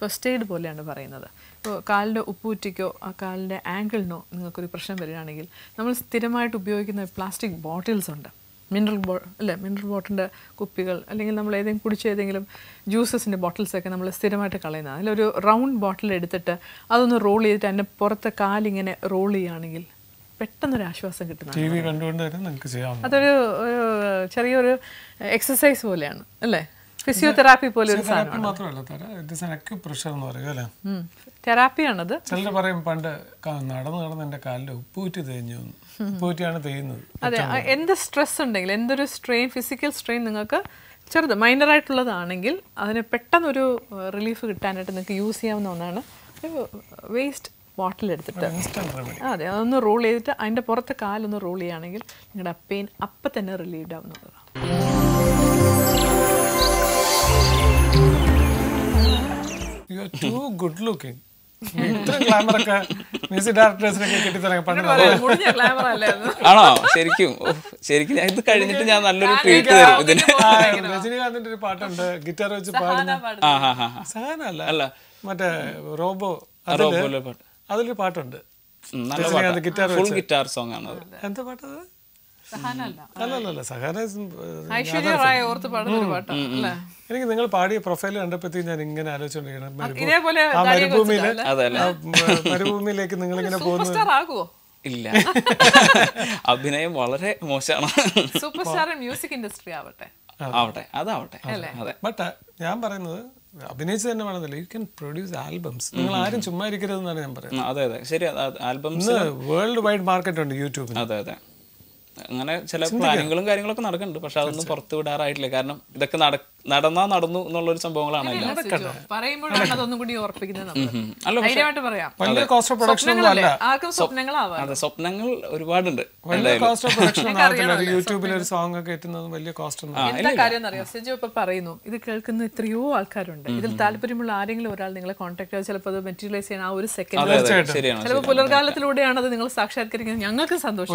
ഫസ്റ്റ് എയ്ഡ് പോലെയാണ് പറയുന്നത്. ഇപ്പോൾ കാലിൻ്റെ ഉപ്പൂറ്റിക്കോ ആ കാലിൻ്റെ ആങ്കിളിനോ നിങ്ങൾക്കൊരു പ്രശ്നം വരികയാണെങ്കിൽ നമ്മൾ സ്ഥിരമായിട്ട് ഉപയോഗിക്കുന്ന പ്ലാസ്റ്റിക് ബോട്ടിൽസ് ഉണ്ട്, മിനറൽ ബോ അല്ലേ മിനറൽ വാട്ടറിൻ്റെ കുപ്പികൾ, അല്ലെങ്കിൽ നമ്മൾ ഏതെങ്കിലും കുടിച്ച ഏതെങ്കിലും ജ്യൂസസിൻ്റെ ബോട്ടിൽസൊക്കെ നമ്മൾ സ്ഥിരമായിട്ട് കളയുന്നത്. അതിലൊരു റൗണ്ട് ബോട്ടിൽ എടുത്തിട്ട് അതൊന്ന് റോൾ ചെയ്തിട്ട് അതിൻ്റെ പുറത്തെ കാലിങ്ങനെ റോൾ ചെയ്യുകയാണെങ്കിൽ പെട്ടെന്നൊരു ആശ്വാസം കിട്ടുന്നു. അതൊരു ചെറിയൊരു എക്സസൈസ് പോലെയാണ് അല്ലേ, ഫിസിയോതെറാപ്പി പോലെ ഒരു സാധനം മാത്രമല്ല തെറാപ്പിയാണത്. ചിലർ പറയും പണ്ട് നടന്നു നടന്ന് എൻ്റെ കാലിൻ്റെ ഉപ്പൂറ്റി തേഞ്ഞു, ഉപ്പൂറ്റിയാണ് തേയുന്നത്. അതെ, എന്ത് സ്ട്രെസ് ഉണ്ടെങ്കിലും എന്തൊരു സ്ട്രെയിൻ ഫിസിക്കൽ സ്ട്രെയിൻ നിങ്ങൾക്ക് ചെറുത് മൈനറായിട്ടുള്ളതാണെങ്കിൽ അതിന് പെട്ടെന്നൊരു റിലീഫ് കിട്ടാനായിട്ട് നിങ്ങൾക്ക് യൂസ് ചെയ്യാവുന്ന ഒന്നാണ് ഒരു വേസ്റ്റ് ബോട്ടിലെടുത്തിട്ട് അതെ അതൊന്ന് റോൾ ചെയ്തിട്ട് അതിൻ്റെ പുറത്തെ കാലൊന്ന് റോൾ ചെയ്യുകയാണെങ്കിൽ നിങ്ങളുടെ പെയിൻ അപ്പം തന്നെ റിലീവ്ഡ് ആവുന്നതാണ്. You are too good looking. ഇത്ര glamour ഒക്കെ മ്യൂസിക് ഡയറക്ടേഴ്സിനൊക്കെ കിട്ടി തുടങ്ങി പണ്ട്. ആണോ? ശരിക്കും ശരിക്കും ഇത് കഴിഞ്ഞിട്ട് ഞാൻ നല്ലൊരു ട്രീറ്റ് തരും ഇതിന്. രജനീകാന്തിന്റെ ഒരു പാട്ടുണ്ട് ഗിറ്റാർ വെച്ച് പാടുന്ന, സഹന അല്ല അല്ല മറ്റേ റോബോ അതിലൊരു പാട്ടുണ്ട്, ഗിറ്റാർ സോങ് ആണ്. എന്താ പാട്ടത്? അല്ലല്ല സഹാനസ് ഐശ്വര്യ റായ് ഓർത്ത് പാടുന്ന ഒരു പാട്ടാണ് അല്ലേ? എനിക്ക് നിങ്ങൾ പാടിയ പ്രൊഫൈൽ കണ്ടപ്പോഴത്തേ ഞാൻ ഇങ്ങനെ ആലോചിച്ചുകൊണ്ടിരിക്കുകയാണ് ഇതേപോലെ മരുഭൂമിയിലേക്ക് നിങ്ങൾ ഇങ്ങനെ പോകുന്നു. സൂപ്പർസ്റ്റാർ ആകുമോ? ഇല്ല, അഭിനയം വളരെ മോശമാണ്. സൂപ്പർസ്റ്റാർ മ്യൂസിക് ഇൻഡസ്ട്രി ആവട്ടെ ആവട്ടെ അതാവട്ടെ. ബട്ട് ഞാൻ പറയുന്നത് അഭിനയിച്ച് തന്നെ വേണമെന്നില്ല, യു ക്യാൻ പ്രൊഡ്യൂസ് ആൽബംസ്. നിങ്ങൾ ആരും ചുമ്മാ ഇരിക്കരുതെന്നാണ് ഞാൻ പറയുന്നത്. അതെ അതെ ശരി, ആൽബംസ് വേൾഡ് വൈഡ് മാർക്കറ്റ് ഉണ്ട് യൂട്യൂബിൽ. അതെ അതെ അങ്ങനെ ചില പ്ലാനിങ്ങുകളും കാര്യങ്ങളൊക്കെ നടക്കുന്നുണ്ട്, പക്ഷെ അതൊന്നും പുറത്തു വിടാറായിട്ടില്ല. കാരണം ഇതൊക്കെ നടന്നാ നടന്നു എന്നുള്ളൊരു സംഭവങ്ങളാണ്. സ്വപ്നങ്ങൾ ഒരുപാടുണ്ട്. സെജോ ഇപ്പൊ പറയുന്നു, ഇത് കേൾക്കുന്ന എത്രയോ ആൾക്കാരുണ്ട്. ഇതിൽ താല്പര്യമുള്ള ആരെങ്കിലും ഒരാൾ നിങ്ങളെ കോൺടാക്ട് ചെയ്താൽ ചിലപ്പോൾ അത് മെറ്റീരിയലൈസ് ചെയ്യാൻ ആ ഒരു സെക്കൻഡ്, ചിലപ്പോൾ പുലർകാലത്തിലൂടെയാണ് അത് നിങ്ങൾ സാക്ഷാത്കരിക്കുന്നത്. ഞങ്ങൾക്ക് സന്തോഷം.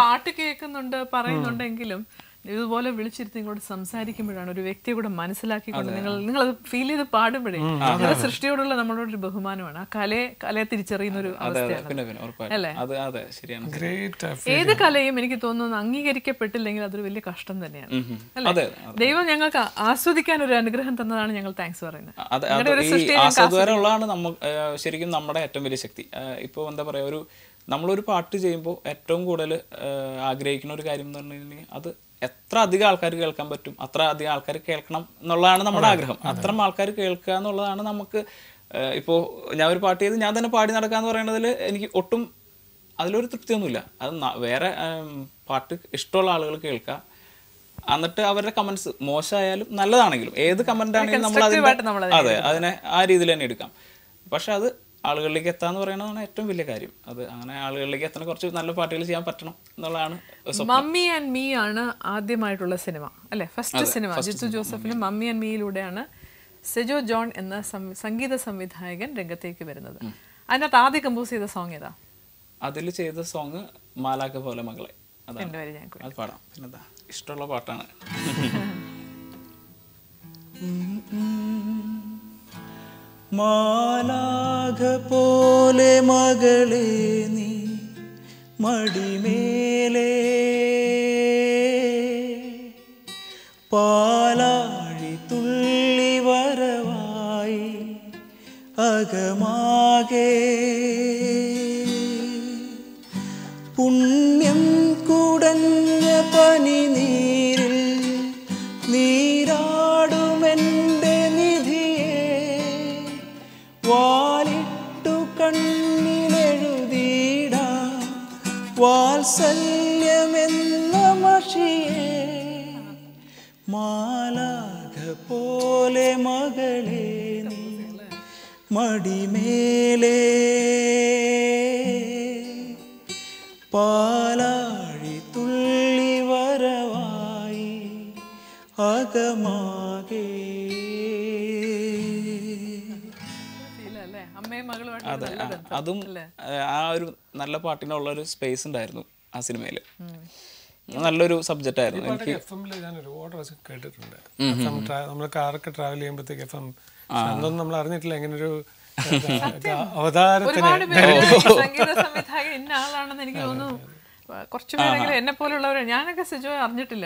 പാട്ട് കേൾക്കുന്നുണ്ട് പറയുന്നുണ്ടെങ്കിലും ഇതുപോലെ വിളിച്ചിരുത്തി ഇങ്ങോട്ട് സംസാരിക്കുമ്പോഴാണ് ഒരു വ്യക്തിയെ കൂടെ മനസ്സിലാക്കിക്കൊണ്ട് നിങ്ങൾ നിങ്ങളത് ഫീൽ ചെയ്ത് പാടുമ്പോഴേ നിങ്ങളുടെ സൃഷ്ടിയോടുള്ള നമ്മളോട് ഒരു ബഹുമാനമാണ്. ആ കലയെ കലയെ തിരിച്ചറിയുന്ന ഒരു അവസ്ഥയാണ് അല്ലേ? ഏത് കലയും എനിക്ക് തോന്നുന്നു അംഗീകരിക്കപ്പെട്ടില്ലെങ്കിൽ അതൊരു വലിയ കഷ്ടം തന്നെയാണ് അല്ലെ? ദൈവം ഞങ്ങൾക്ക് ആസ്വദിക്കാൻ ഒരു അനുഗ്രഹം തന്നതാണ്. ഞങ്ങൾ താങ്ക്സ് പറയുന്നത് ശരിക്കും നമ്മുടെ ഏറ്റവും വലിയ ശക്തി. ഇപ്പൊ എന്താ പറയാ, ഒരു നമ്മളൊരു പാട്ട് ചെയ്യുമ്പോൾ ഏറ്റവും കൂടുതൽ ആഗ്രഹിക്കുന്ന ഒരു കാര്യം എന്ന് പറഞ്ഞു കഴിഞ്ഞിട്ടുണ്ടെങ്കിൽ അത് എത്ര അധികം ആൾക്കാർ കേൾക്കാൻ പറ്റും അത്ര അധികം ആൾക്കാർ കേൾക്കണം എന്നുള്ളതാണ് നമ്മുടെ ആഗ്രഹം. അത്രയും ആൾക്കാർ കേൾക്കുക എന്നുള്ളതാണ് നമുക്ക്. ഇപ്പോൾ ഞാൻ ഒരു പാട്ട് ചെയ്ത് ഞാൻ തന്നെ പാടി നടക്കുക എന്ന് പറയുന്നതിൽ എനിക്ക് ഒട്ടും അതിലൊരു തൃപ്തിയൊന്നുമില്ല. അത് വേറെ പാട്ട് ഇഷ്ടമുള്ള ആളുകൾ കേൾക്കുക, എന്നിട്ട് അവരുടെ കമൻറ്റ്സ് മോശമായാലും നല്ലതാണെങ്കിലും ഏത് കമൻ്റ് ആണെങ്കിലും നമ്മൾ അതെ അതിനെ ആ രീതിയിൽ തന്നെ എടുക്കാം. പക്ഷെ അത് ആളുകളിലേക്ക് എത്താന്ന് പറയുന്നതാണ് ഏറ്റവും വലിയ കാര്യം. അത് അങ്ങനെ ആളുകളിലേക്ക് എത്തണ കുറച്ച് നല്ല പാട്ടുകൾ ചെയ്യാൻ പറ്റണം എന്നുള്ളതാണ്. മമ്മി ആൻഡ് മീ ആണ് ആദ്യമായിട്ടുള്ള സിനിമ അല്ലെ? ഫസ്റ്റ് സിനിമ ജിത്തു ജോസഫിന്റെ മമ്മി ആൻഡ് മീയിലൂടെയാണ് സെജോ ജോൺ എന്ന സംഗീത സംവിധായകൻ രംഗത്തേക്ക് വരുന്നത്. അതിനകത്ത് ആദ്യം കമ്പോസ് ചെയ്ത സോങ് ഏതാ? അതിൽ ചെയ്ത സോങ് മാലാഖ പോലെ മകളെ. അത് പാടാം, പിന്നെന്താ ഇഷ്ടമുള്ള പാട്ടാണ്. മാലാഖ പോലെ മകളെ നീ മടിമേലെ പാലാഴി തുള്ളി വരവായി അകമാകെ പുണ്യം കുടഞ്ഞ പനി നീരിൽ നീരാടുമെൻ്റെ വാലിട്ടു കണ്ണിലെഴുതിട വാത്സല്യമെന്ന മഷിയേ മാലാഖ പോലെ മകളെ നീ മടിമേലെ പാലാഴി തുള്ളി വരവായി അകമാകെ. അതെ, അതും ആ ഒരു നല്ല പാട്ടിനുള്ള ഒരു സ്പേസ് ഉണ്ടായിരുന്നു ആ സിനിമയില്. നല്ലൊരു സബ്ജക്റ്റ് ആയിരുന്നു. എനിക്ക് എഫ്എമ്മിൽ ഞാൻ ഒരുപാട് പ്രാവശ്യം കേട്ടിട്ടുണ്ട്. നമ്മൾ കാറൊക്കെ ട്രാവൽ ചെയ്യുമ്പോഴത്തേക്ക് എഫ് എം അതൊന്നും നമ്മൾ അറിഞ്ഞിട്ടില്ല എങ്ങനൊരു അവതാരത്തിന് എനിക്ക് തോന്നുന്നു. എന്നെ പോലുള്ളവരെ ഞാനൊക്കെ സെജോ അറിഞ്ഞിട്ടില്ല.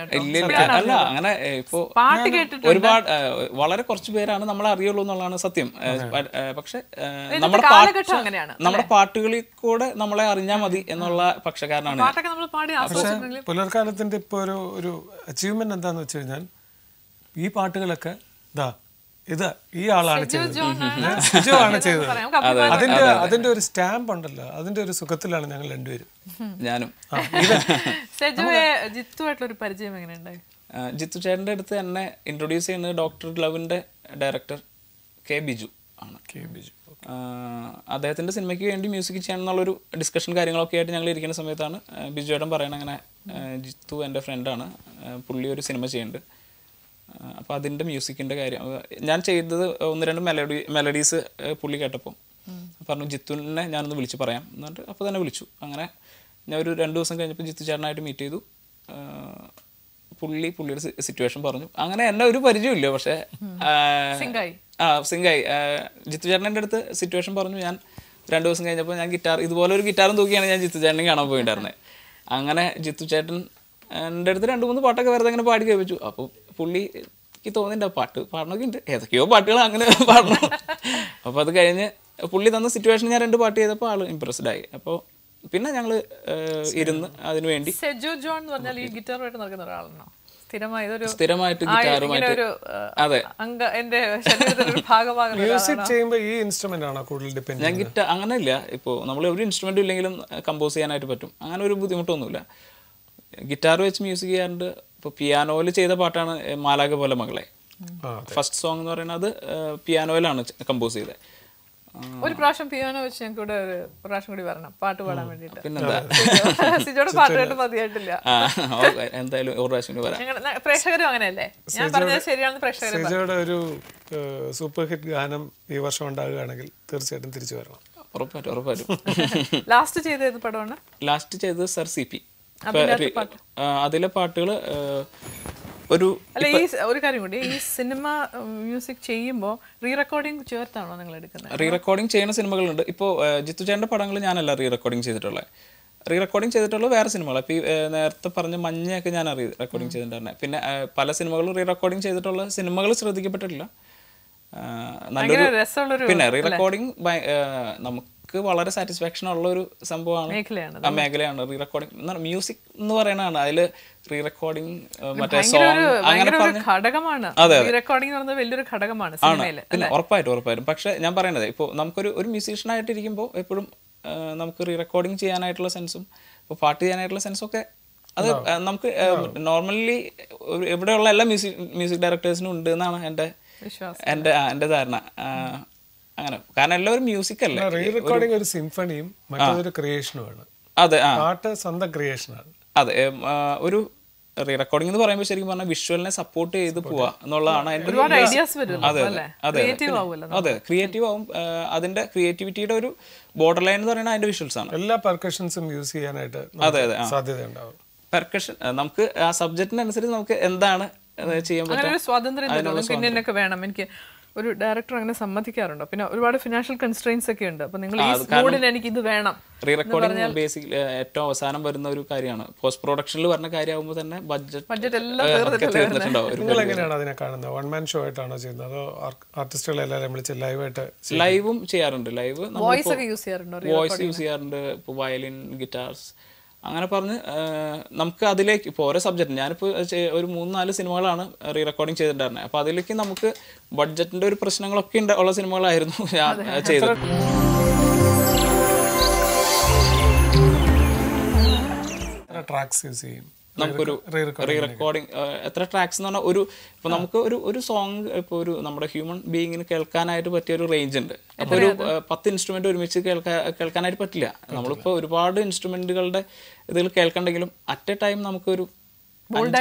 അല്ല അങ്ങനെ ഇപ്പോ പാട്ട് കേട്ടിട്ട് ഒരുപാട് വളരെ കുറച്ചു പേരാണ് നമ്മൾ അറിയുള്ളൂ എന്നുള്ളതാണ് സത്യം. പക്ഷെ നമ്മുടെ നമ്മുടെ പാട്ടുകളിൽ കൂടെ നമ്മളെ അറിഞ്ഞാൽ മതി എന്നുള്ള പക്ഷക്കാരനാണ്. പുലർക്കാലത്തിന്റെ ഇപ്പൊ ഒരു ഒരു അച്ചീവ്മെന്റ് എന്താന്ന് വെച്ച് കഴിഞ്ഞാൽ ഈ പാട്ടുകളൊക്കെ ദാ ഇത് ഈ ആളാണ് ചെയ്തത്. അതിന്റെ അതിന്റെ ഒരു സ്റ്റാമ്പ് ഉണ്ടല്ലോ, അതിന്റെ ഒരു സുഖത്തിലാണ് ഞങ്ങൾ രണ്ടുപേരും. ഞാനും ജിത്തു ചേട്ടന്റെ അടുത്ത് എന്നെ ഇൻട്രൊഡ്യൂസ് ചെയ്യുന്നത് ഡോക്ടർ ലവിന്റെ ഡയറക്ടർ കെ ബിജു ആണ്. അദ്ദേഹത്തിന്റെ സിനിമയ്ക്ക് വേണ്ടി മ്യൂസിക് ചെയ്യാൻ എന്നുള്ളൊരു ഡിസ്കഷൻ കാര്യങ്ങളൊക്കെ ആയിട്ട് ഞങ്ങൾ ഇരിക്കുന്ന സമയത്താണ് ബിജു ചേട്ടൻ പറയണത്, അങ്ങനെ ജിത്തു എൻ്റെ ഫ്രണ്ടാണ്, പുള്ളി ഒരു സിനിമ ചെയ്യുന്നുണ്ട്. അപ്പോൾ അതിൻ്റെ മ്യൂസിക്കിൻ്റെ കാര്യം ഞാൻ ചെയ്തത് ഒന്ന് രണ്ട് മെലഡി മെലഡീസ് പുള്ളി കേട്ടപ്പോൾ പറഞ്ഞു ജിത്തുവിനെ ഞാനൊന്ന് വിളിച്ച് പറയാം എന്നിട്ട് അപ്പോൾ തന്നെ വിളിച്ചു. അങ്ങനെ ഞാൻ ഒരു രണ്ട് ദിവസം കഴിഞ്ഞപ്പോൾ ജിത്തു ചേട്ടനായിട്ട് മീറ്റ് ചെയ്തു. പുള്ളി പുള്ളിയുടെ സിറ്റുവേഷൻ പറഞ്ഞു. അങ്ങനെ എന്നെ ഒരു പരിചയമില്ല, പക്ഷേ ആ സിംഗായി ജിത്തു ചേട്ടൻ്റെ അടുത്ത് സിറ്റുവേഷൻ പറഞ്ഞു. ഞാൻ രണ്ട് ദിവസം കഴിഞ്ഞപ്പോൾ ഞാൻ ഗിറ്റാർ ഇതുപോലെ ഒരു ഗിറ്റാറും തൂക്കിയാണ് ഞാൻ ജിത്തു ചേട്ടനെ കാണാൻ പോയിട്ടുണ്ടായിരുന്നത്. അങ്ങനെ ജിത്തു ചേട്ടൻ എൻ്റെ അടുത്ത് രണ്ട് മൂന്ന് പാട്ടൊക്കെ വെറുതെ അങ്ങനെ പാടി കേൾപ്പിച്ചു. അപ്പോൾ പുള്ളിക്ക് തോന്നിയില്ല പാട്ട് പാടണമൊക്കെ ഉണ്ട്, ഏതൊക്കെയോ പാട്ടുകൾ അങ്ങനെ പാടണം. അപ്പോൾ അത് കഴിഞ്ഞ് പുള്ളി തന്ന സിറ്റുവേഷൻ ഞാൻ രണ്ട് പാട്ട് ചെയ്തപ്പോൾ ആൾ ഇംപ്രസ്ഡ് ആയി. അപ്പോൾ പിന്നെ ഞങ്ങൾ ഇരുന്ന് അതിനു വേണ്ടി സെജോ ജോൺ എന്ന് പറഞ്ഞാൽ ഈ ഗിറ്റാറുമായിട്ട് നടക്കുന്ന ഒരാളാണോ? സ്ഥിരമായിട്ട് ഗിറ്റാറുമായിട്ട് അതെ ഞാൻ ഗിറ്റാർ അങ്ങനെ ഇല്ല. ഇപ്പോൾ നമ്മൾ ഒരു ഇൻസ്ട്രുമെൻറ്റും ഇല്ലെങ്കിലും കമ്പോസ് ചെയ്യാനായിട്ട് പറ്റും, അങ്ങനെ ഒരു ബുദ്ധിമുട്ടൊന്നുമില്ല. ഗിറ്റാർ വെച്ച് മ്യൂസിക് ചെയ്യാറുണ്ട്. ഇപ്പോൾ പിയാനോയിൽ ചെയ്ത പാട്ടാണ് മാലാഖ പോലെ മകളെ, ഫസ്റ്റ് സോങ് എന്ന് പറയുന്നത് പിയാനോയിലാണ് കമ്പോസ് ചെയ്തത്. ഒരു പ്രാവശ്യം പിയാനോ വെച്ച് ഞങ്ങൾക്ക് ഇവിടെ ഒരു പ്രാവശ്യം കൂടി വരണം പാട്ട് പാടാൻ വേണ്ടിയിട്ട്. സിജോയുടെ പാട്ട് കേട്ട് മതിയായിട്ടില്ല, എന്തായാലും ഒരു പ്രാവശ്യം കൂടി വരാം. പ്രേക്ഷകരും അങ്ങനെയല്ലേ, ഞാൻ പറഞ്ഞത് ശരിയാണെന്ന് പ്രേക്ഷകരും. സിജോയുടെ ഒരു സൂപ്പർ ഹിറ്റ് ഗാനം ഈ വർഷം ഉണ്ടാകുകയാണെങ്കിൽ തീർച്ചയായിട്ടും തിരിച്ചു വരണം, ഉറപ്പായിട്ടും ഉറപ്പായിട്ടും. ലാസ്റ്റ് ചെയ്ത ഏത് പടമാണ്? ലാസ്റ്റ് ചെയ്തത് സർ സി പി. അതിലെ പാട്ടുകൾ ഒരു അല്ല ഈ ഒരു കാര്യം കൂടി, ഈ സിനിമ മ്യൂസിക് ചെയ്യുമ്പോൾ റീ റെക്കോർഡിംഗ് ചേർത്താണോ നിങ്ങൾ എടുക്കുന്നത്? റീ റെക്കോർഡിംഗ് ചെയ്യുന്ന സിനിമകളുണ്ട്. ഇപ്പോൾ ജിത്തു ചേട്ടൻ്റെ പടങ്ങൾ ഞാനല്ല റീ റെക്കോർഡിംഗ് ചെയ്തിട്ടുള്ളത്, റീ റെക്കോർഡിംഗ് ചെയ്തിട്ടുള്ളത് വേറെ സിനിമകൾ. അപ്പോൾ ഈ നേരത്തെ പറഞ്ഞ മഞ്ഞയൊക്കെ ഞാൻ റീ റെക്കോർഡിംഗ് ചെയ്തിട്ടുണ്ടായിരുന്നെ. പിന്നെ പല സിനിമകളും റീ റെക്കോർഡിംഗ് ചെയ്തിട്ടുള്ള സിനിമകൾ ശ്രദ്ധിക്കപ്പെട്ടിട്ടില്ല. നല്ലൊരു പിന്നെ റീ റെക്കോർഡിംഗ് നമുക്ക് വളരെ സാറ്റിസ്ഫാക്ഷൻ ഉള്ള ഒരു സംഭവമാണ്, ആ മേഖലയാണ് റീ റെക്കോർഡിംഗ്. മ്യൂസിക് എന്ന് പറയണതാണ് അതില് റീ റെക്കോർഡിംഗ്, മറ്റേ സോങ് അങ്ങനെ ഉറപ്പായിട്ടും ഉറപ്പായിട്ടും. പക്ഷെ ഞാൻ പറയണത് ഇപ്പോൾ നമുക്കൊരു ഒരു മ്യൂസീഷ്യൻ ആയിട്ടിരിക്കുമ്പോൾ എപ്പോഴും നമുക്ക് റീ റെക്കോർഡിംഗ് ചെയ്യാനായിട്ടുള്ള സെൻസും ഇപ്പോൾ പാട്ട് ചെയ്യാനായിട്ടുള്ള സെൻസും ഒക്കെ അത് നമുക്ക് നോർമലി ഇവിടെയുള്ള എല്ലാ മ്യൂസിക് മ്യൂസിക് ഡയറക്ടേഴ്സിനും ഉണ്ട് എന്നാണ് എൻ്റെ എൻ്റെ എൻ്റെ ധാരണ. അങ്ങനെ കാരണം എല്ലാവരും മ്യൂസിക് അല്ല, റീ റെക്കോർഡിംഗ് ഒരു സിംഫണിയും മറ്റൊരു ക്രിയേഷനുമാണ്. അതെ, പാട്ട് സ്വന്തം ക്രിയേഷനാണ്. അതെ, ഒരു റീ റെക്കോർഡിംഗ് എന്ന് പറയുമ്പോൾ ശരിക്കും പറഞ്ഞാൽ വിഷ്വലിനെ സപ്പോർട്ട് ചെയ്ത് പോവുക എന്നുള്ളതാണ് അതിൻ്റെ. അതെ, ക്രിയേറ്റീവ് ആവും. അതിന്റെ ക്രിയേറ്റിവിറ്റിയുടെ ഒരു ബോർഡർ ലൈൻ എന്ന് പറയുന്നത് അതിന്റെ വിഷ്വൽസ് ആണ്. എല്ലാ പെർക്കഷൻസും യൂസ് ചെയ്യാനായിട്ട് അതെ അതെ സാധ്യത ഉണ്ടാവും. പെർക്കഷൻ നമുക്ക് ആ സബ്ജക്റ്റിനനുസരിച്ച് നമുക്ക് എന്താണ് ചെയ്യാൻ പറ്റും, സ്വാതന്ത്ര്യം വേണം. എനിക്ക് ഒരു ഡയറക്ടർ അങ്ങനെ സമ്മതിക്കാറുണ്ടോ? പിന്നെ ഒരുപാട് ഫിനാൻഷ്യൽ കൺസ്ട്രെയിൻസ് ഒക്കെ ഉണ്ട്. അപ്പോൾ നിങ്ങൾ എനിക്ക് ഇത് വേണം. റീ റെക്കോർഡിംഗ് ബേസിക്കലി ഏറ്റവും അവസാനം വരുന്ന ഒരു കാര്യമാണ്. പോസ്റ്റ് പ്രൊഡക്ഷനിൽ വരുന്ന കാര്യമാകുമ്പോൾ തന്നെ ബഡ്ജറ്റ് ബഡ്ജറ്റ് എല്ലാം തീർന്നിട്ടുണ്ടാവും. നിങ്ങൾ എങ്ങനെയാണ് അതിനെ കാണുന്നത്? വൺ മാൻ ഷോ ആയിട്ടാണോ ചെയ്യുന്നത് അതോ ആർട്ടിസ്റ്റുകളെ എല്ലാവരും വിളിച്ച് ലൈവായിട്ട്? ലൈവും ചെയ്യാറുണ്ട്. ലൈവ് വോയിസ് ഒക്കെ യൂസ് ചെയ്യാറുണ്ടോ? വോയിസ് യൂസ് ചെയ്യാറുണ്ട്. ഇപ്പോൾ വയലിൻ, ഗിറ്റാർസ് അങ്ങനെ പറഞ്ഞ് നമുക്ക് അതിലേക്ക് ഇപ്പോൾ ഓരോ സബ്ജക്റ്റ് ഞാനിപ്പോൾ ഒരു മൂന്ന് നാല് സിനിമകളാണ് റീ റെക്കോർഡിങ് ചെയ്തിട്ടുണ്ടായിരുന്നത്. അപ്പോൾ അതിലേക്ക് നമുക്ക് ബഡ്ജറ്റിൻ്റെ ഒരു പ്രശ്നങ്ങളൊക്കെ ഉണ്ട് ഉള്ള സിനിമകളായിരുന്നു ഞാൻ ചെയ്തത്. ട്രാക്സ് യൂസ് ചെയ്യും നമുക്കൊരു റീ റെക്കോർഡിങ്. എത്ര ട്രാക്സ് എന്ന് പറഞ്ഞാൽ ഒരു ഇപ്പോൾ നമുക്ക് ഒരു ഒരു സോങ് ഇപ്പോൾ ഒരു നമ്മുടെ ഹ്യൂമൻ ബീയിങ്ങിന് കേൾക്കാനായിട്ട് പറ്റിയ ഒരു റേഞ്ച് ഉണ്ട്. അപ്പോൾ ഒരു പത്ത് ഇൻസ്ട്രുമെൻ്റ് ഒരുമിച്ച് കേൾക്കാൻ കേൾക്കാനായിട്ട് പറ്റില്ല. നമ്മളിപ്പോൾ ഒരുപാട് ഇൻസ്ട്രുമെൻറ്റുകളുടെ ഇതിൽ കേൾക്കണ്ടെങ്കിലും അറ്റ് എ ടൈം നമുക്കൊരു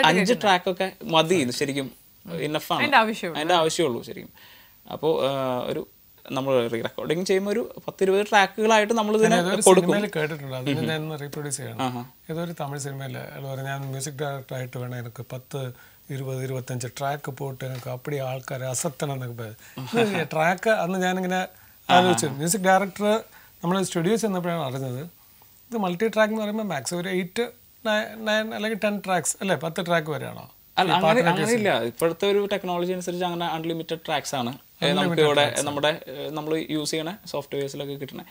അഞ്ച് ട്രാക്കൊക്കെ മതി. ഇത് ശരിക്കും ഇന്നഫാണ്, അതിൻ്റെ ആവശ്യമുള്ളൂ ശരിക്കും. അപ്പോൾ ഒരു നമ്മൾ റീ റെക്കോർഡിങ് ചെയ്യുമ്പോൾ ഒരു പത്തിരുപത് ട്രാക്കുകളായിട്ട് നമ്മൾ ഇതിനെ കൊടുക്കും. കേട്ടിട്ടുണ്ട്, അതിന് ഞാൻ റീപ്രൊഡ്യൂസ് ചെയ്യണം. ഏതൊരു തമിഴ് സിനിമയിൽ ഞാൻ മ്യൂസിക് ഡയറക്ടർ ആയിട്ട് വേണം എനിക്ക് പത്ത് ഇരുപത് ഇരുപത്തഞ്ച് ട്രാക്ക് പോയിട്ട് എനിക്ക് അപ്പടി ആൾക്കാർ അസത്തണം എന്നൊക്കെ പറയാം. ട്രാക്ക് അന്ന് ഞാനിങ്ങനെ ആലോചിച്ചു. മ്യൂസിക് ഡയറക്ടർ നമ്മൾ സ്റ്റുഡിയോ ചെന്നപ്പോഴാണ് അറിഞ്ഞത് ഇത് മൾട്ടി ട്രാക്ക് എന്ന് പറയുമ്പോൾ മാക്സിമം ഒരു എയ്റ്റ് നയൻ അല്ലെങ്കിൽ ടെൻ ട്രാക്സ് അല്ലേ, പത്ത് ട്രാക്ക് വരെയാണോ? അല്ല, അങ്ങനെ അങ്ങനെയില്ല. ഇപ്പോഴത്തെ ഒരു ടെക്നോളജി അനുസരിച്ച് അങ്ങനെ അൺലിമിറ്റഡ് ട്രാക്സ് ആണ് നമുക്ക് ഇവിടെ നമ്മുടെ നമ്മൾ യൂസ് ചെയ്യണ സോഫ്റ്റ്വെയർസിലൊക്കെ കിട്ടണേ.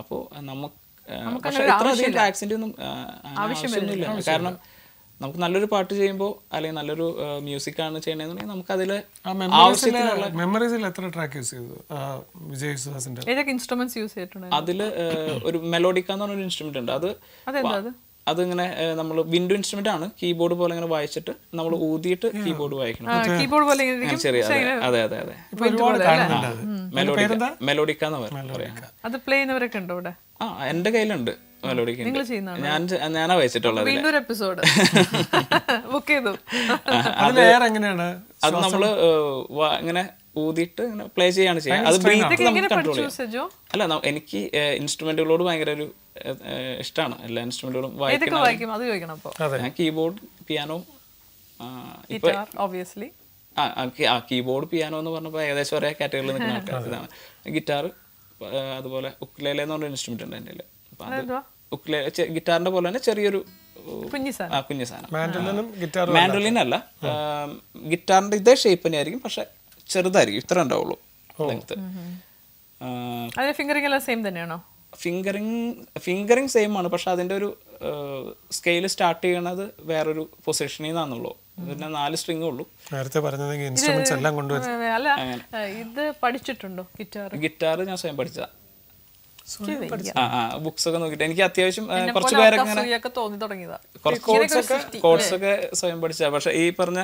അപ്പോൾ നമുക്ക് പക്ഷേ ഇത്ര അധികം ട്രാക്സിൻ്റെ ഒന്നും ആവശ്യമൊന്നുമില്ല. കാരണം നമുക്ക് നല്ലൊരു പാട്ട് ചെയ്യുമ്പോൾ അല്ലെങ്കിൽ നല്ലൊരു മ്യൂസിക് ആണ് ചെയ്യണമെന്നുണ്ടെങ്കിൽ നമുക്ക് അതിൽ ആവശ്യത്തിനുള്ള മെമ്മറീസിൽ എത്ര ട്രാക്ക് യൂസ് ചെയ്തു വിജയ് വിശ്വാസിന്റെ ഏതൊക്കെ ഇൻസ്ട്രുമെന്റ്സ് യൂസ് ചെയ്തിട്ടുണ്ട്? അതിൽ ഒരു മെലോഡിക്കാന്ന് പറഞ്ഞൊരു ഇൻസ്ട്രുമെന്റ് ഉണ്ട്. അത് അതിങ്ങനെ നമ്മൾ വിൻഡോ ഇൻസ്ട്രുമെന്റ് ആണ്, കീബോർഡ് പോലെ ഇങ്ങനെ വായിച്ചിട്ട് നമ്മൾ ഊതിയിട്ട് കീബോർഡ് വായിക്കണം. അതെ അതെ അതെ, മെലോഡിക്ക മെലോഡിക്ക എന്ന് പറയാം. ആ എന്റെ കയ്യിലുണ്ട്. ഞാനാ വായിച്ചിട്ടുള്ളത്. അത് നമ്മള് ഇങ്ങനെ ഊതിയിട്ട് ഇങ്ങനെ പ്ലേ ചെയ്യാണ് ചെയ്യുന്നത്. അല്ല, എനിക്ക് ഇൻസ്ട്രുമെന്റുകളോട് ഭയങ്കര ഒരു ഇഷ്ടമാണ്. എല്ലാ ഇൻസ്ട്രുമെന്റുകളും വായിക്കുന്നത്. കീബോർഡ്, പിയാനോ, കീബോർഡ് പിയാനോ എന്ന് പറഞ്ഞപ്പോൾ ഏകദേശം ഒരേ കാറ്റഗറിയിൽ നിൽക്കുന്ന ആൾക്കാർ ഇതാണ്. ഗിറ്റാർ, അതുപോലെ ഉക്കുലേലെ എന്ന് പറഞ്ഞൊരു ഇൻസ്ട്രുമെന്റ് ഉണ്ട് എൻ്റെ. ഉക്കുലേ ഗിറ്റാറിന്റെ പോലെ തന്നെ ചെറിയൊരു കുഞ്ഞു സാധനം. മാൻഡോലിൻ അല്ല, ഗിറ്റാറിന്റെ ഇതേ ഷേപ്പ് തന്നെ ആയിരിക്കും, പക്ഷെ ചെറുതായിരിക്കും, ഇത്ര ഉണ്ടാവുള്ളൂ. ഫിംഗറിങ് ഫിംഗറിങ് സെയിം ആണ്, പക്ഷെ അതിന്റെ ഒരു സ്കെയിൽ സ്റ്റാർട്ട് ചെയ്യണത് വേറൊരു പൊസിഷനിൽ നിന്നാണുള്ളൂ. പിന്നെ നാല് സ്ട്രിംഗേ ഉള്ളൂ. നേരത്തെ പറഞ്ഞതെങ്കിൽ ഇൻസ്ട്രുമെന്റ്സ് എല്ലാം കൊണ്ടുവരും. അല്ല, ഇത് പഠിച്ചിട്ടുണ്ടോ? ഗിറ്റാർ ഗിറ്റാർ ഞാൻ സ്വയം പഠിച്ചതാ. ബുക്സ് ഒക്കെ നോക്കിട്ട് എനിക്ക് അത്യാവശ്യം കുറച്ച് പേരൊക്കെ തോന്നി തുടങ്ങിയതാ. കോഴ്സ് ഒക്കെ സ്വയം പഠിച്ച. പക്ഷെ ഈ പറഞ്ഞ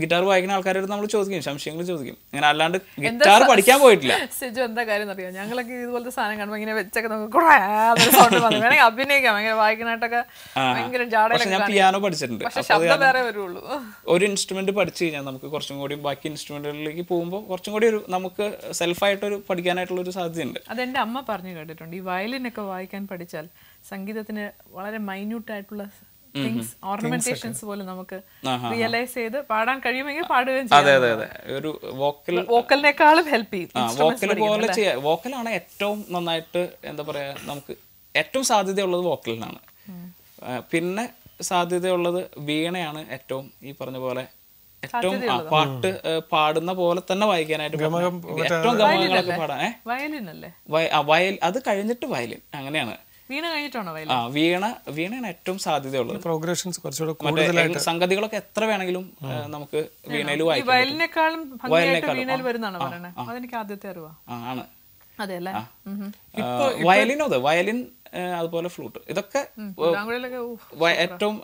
ഗിറ്റാർ വായിക്കുന്ന ആൾക്കാരോട് നമ്മൾ ചോദിക്കും, സംശയങ്ങൾ ചോദിക്കും. അങ്ങനെ അല്ലാണ്ട് ഗിറ്റാർ പഠിക്കാൻ പോയിട്ടില്ല. സെജു എന്താ കാര്യം അറിയാം, ഞങ്ങളൊക്കെ ഇതുപോലത്തെ സാധനം കാണുമ്പോൾ ഇങ്ങനെ വെച്ചൊക്കെ നമുക്ക് അഭിനയിക്കാം. വായിക്കാനായിട്ടൊക്കെ ഞാൻ പിയാനോ പഠിച്ചിട്ടുണ്ട്. ഒരു ഇൻസ്ട്രുമെന്റ് പഠിച്ചു കഴിഞ്ഞാൽ നമുക്ക് കുറച്ചും കൂടി ബാക്കി ഇൻസ്ട്രുമെന്റുകളിലേക്ക് പോകുമ്പോൾ കുറച്ചും കൂടി ഒരു നമുക്ക് സെൽഫായിട്ടൊരു പഠിക്കാനായിട്ടുള്ള ഒരു സാധ്യതയുണ്ട്. അതെന്റെ അമ്മ പറഞ്ഞു കേട്ടിട്ടുണ്ട്, ഈ വയലിനൊക്കെ വായിക്കാൻ പഠിച്ചാൽ സംഗീതത്തിന് വളരെ മൈന്യൂട്ടായിട്ടുള്ള ഓർണമെന്റേഷൻസ് പോലും നമുക്ക് റിയലൈസ് ചെയ്ത് പാടാൻ കഴിയുമെങ്കിൽ പാടുകയും ചെയ്യും. വോക്കലാണ് ഏറ്റവും നന്നായിട്ട്, എന്താ പറയാ, നമുക്ക് ഏറ്റവും സാധ്യതയുള്ളത് വോക്കലിനാണ്. പിന്നെ സാധ്യതയുള്ളത് വീണയാണ്. ഏറ്റവും ഈ പറഞ്ഞ പോലെ ഏറ്റവും പാട്ട് പാടുന്ന പോലെ തന്നെ വായിക്കാനായിട്ട് ഏറ്റവും ഗമനങ്ങളൊക്കെ പാടാനേ വയലിനല്ലേ. വയൽ അത് കഴിഞ്ഞിട്ട് വയലിൻ, അങ്ങനെയാണ്. വീണ വീണയാണ് ഏറ്റവും സാധ്യതയുള്ളത്. പ്രോഗ്രഷൻസ് കുറച്ചുകൂടി കൂടുതലായിട്ട് സംഗതികളൊക്കെ എത്ര വേണമെങ്കിലും നമുക്ക് വീണയിൽ വായിക്കാം. വയലിനേക്കാളും ഭംഗിയായിട്ട് വീണയിൽ വരുന്നാണ് പറയണേ. അതെനിക്ക് ആദ്യത്തെ അറിവാ ആണ്. അതെല്ലേ, വയലിനോ വയലിൻ അതുപോലെ ഫ്ലൂട്ട് ഇതൊക്കെ ഏറ്റവും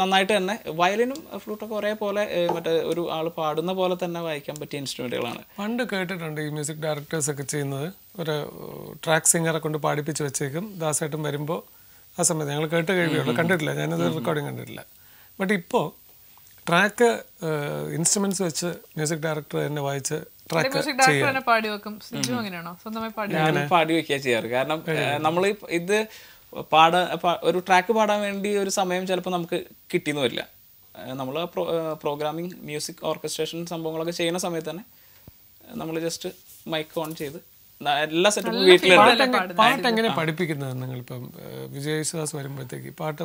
നന്നായിട്ട് തന്നെ വയലിനും ഫ്ലൂട്ടൊക്കെ ഒരേപോലെ മറ്റേ ഒരു ആള് പാടുന്ന പോലെ തന്നെ വായിക്കാൻ പറ്റിയ ഇൻസ്ട്രുമെന്റുകളാണ്. പണ്ട് കേട്ടിട്ടുണ്ട് ഈ മ്യൂസിക് ഡയറക്ടേഴ്സ് ഒക്കെ ചെയ്യുന്നത്, ഒരു ട്രാക്ക് സിംഗറെ കൊണ്ട് പാടിപ്പിച്ച് വെച്ചേക്കും. ദാസായിട്ടും വരുമ്പോൾ ആ സമയത്ത് ഞങ്ങൾ കേട്ട് കഴിയുള്ളൂ, കണ്ടിട്ടില്ല ഞാനത്, റെക്കോർഡിങ് കണ്ടിട്ടില്ല. ബട്ട് ഇപ്പോൾ ട്രാക്ക് ഇൻസ്ട്രുമെന്റ്സ് വെച്ച് മ്യൂസിക് ഡയറക്ടർ തന്നെ വായിച്ച് ഞാൻ പാടി വെക്കുക ചെയ്യാറ്. കാരണം നമ്മൾ ഇത് പാടാ ഒരു ട്രാക്ക് പാടാൻ വേണ്ടി ഒരു സമയം ചിലപ്പോൾ നമുക്ക് കിട്ടിയെന്ന് വരില്ല. നമ്മൾ പ്രോഗ്രാമിങ്, മ്യൂസിക് ഓർക്കസ്ട്രേഷൻ സംഭവങ്ങളൊക്കെ ചെയ്യുന്ന സമയത്ത് തന്നെ നമ്മൾ ജസ്റ്റ് മൈക്ക് ഓൺ ചെയ്ത് എല്ലാ സെറ്റപ്പും വീട്ടിലുണ്ട്. പാട്ട് എങ്ങനെ പഠിപ്പിക്കുന്നത്? നിങ്ങളിപ്പം വിജയ് യേശുദാസ് വരുമ്പോഴത്തേക്ക് പാട്ട്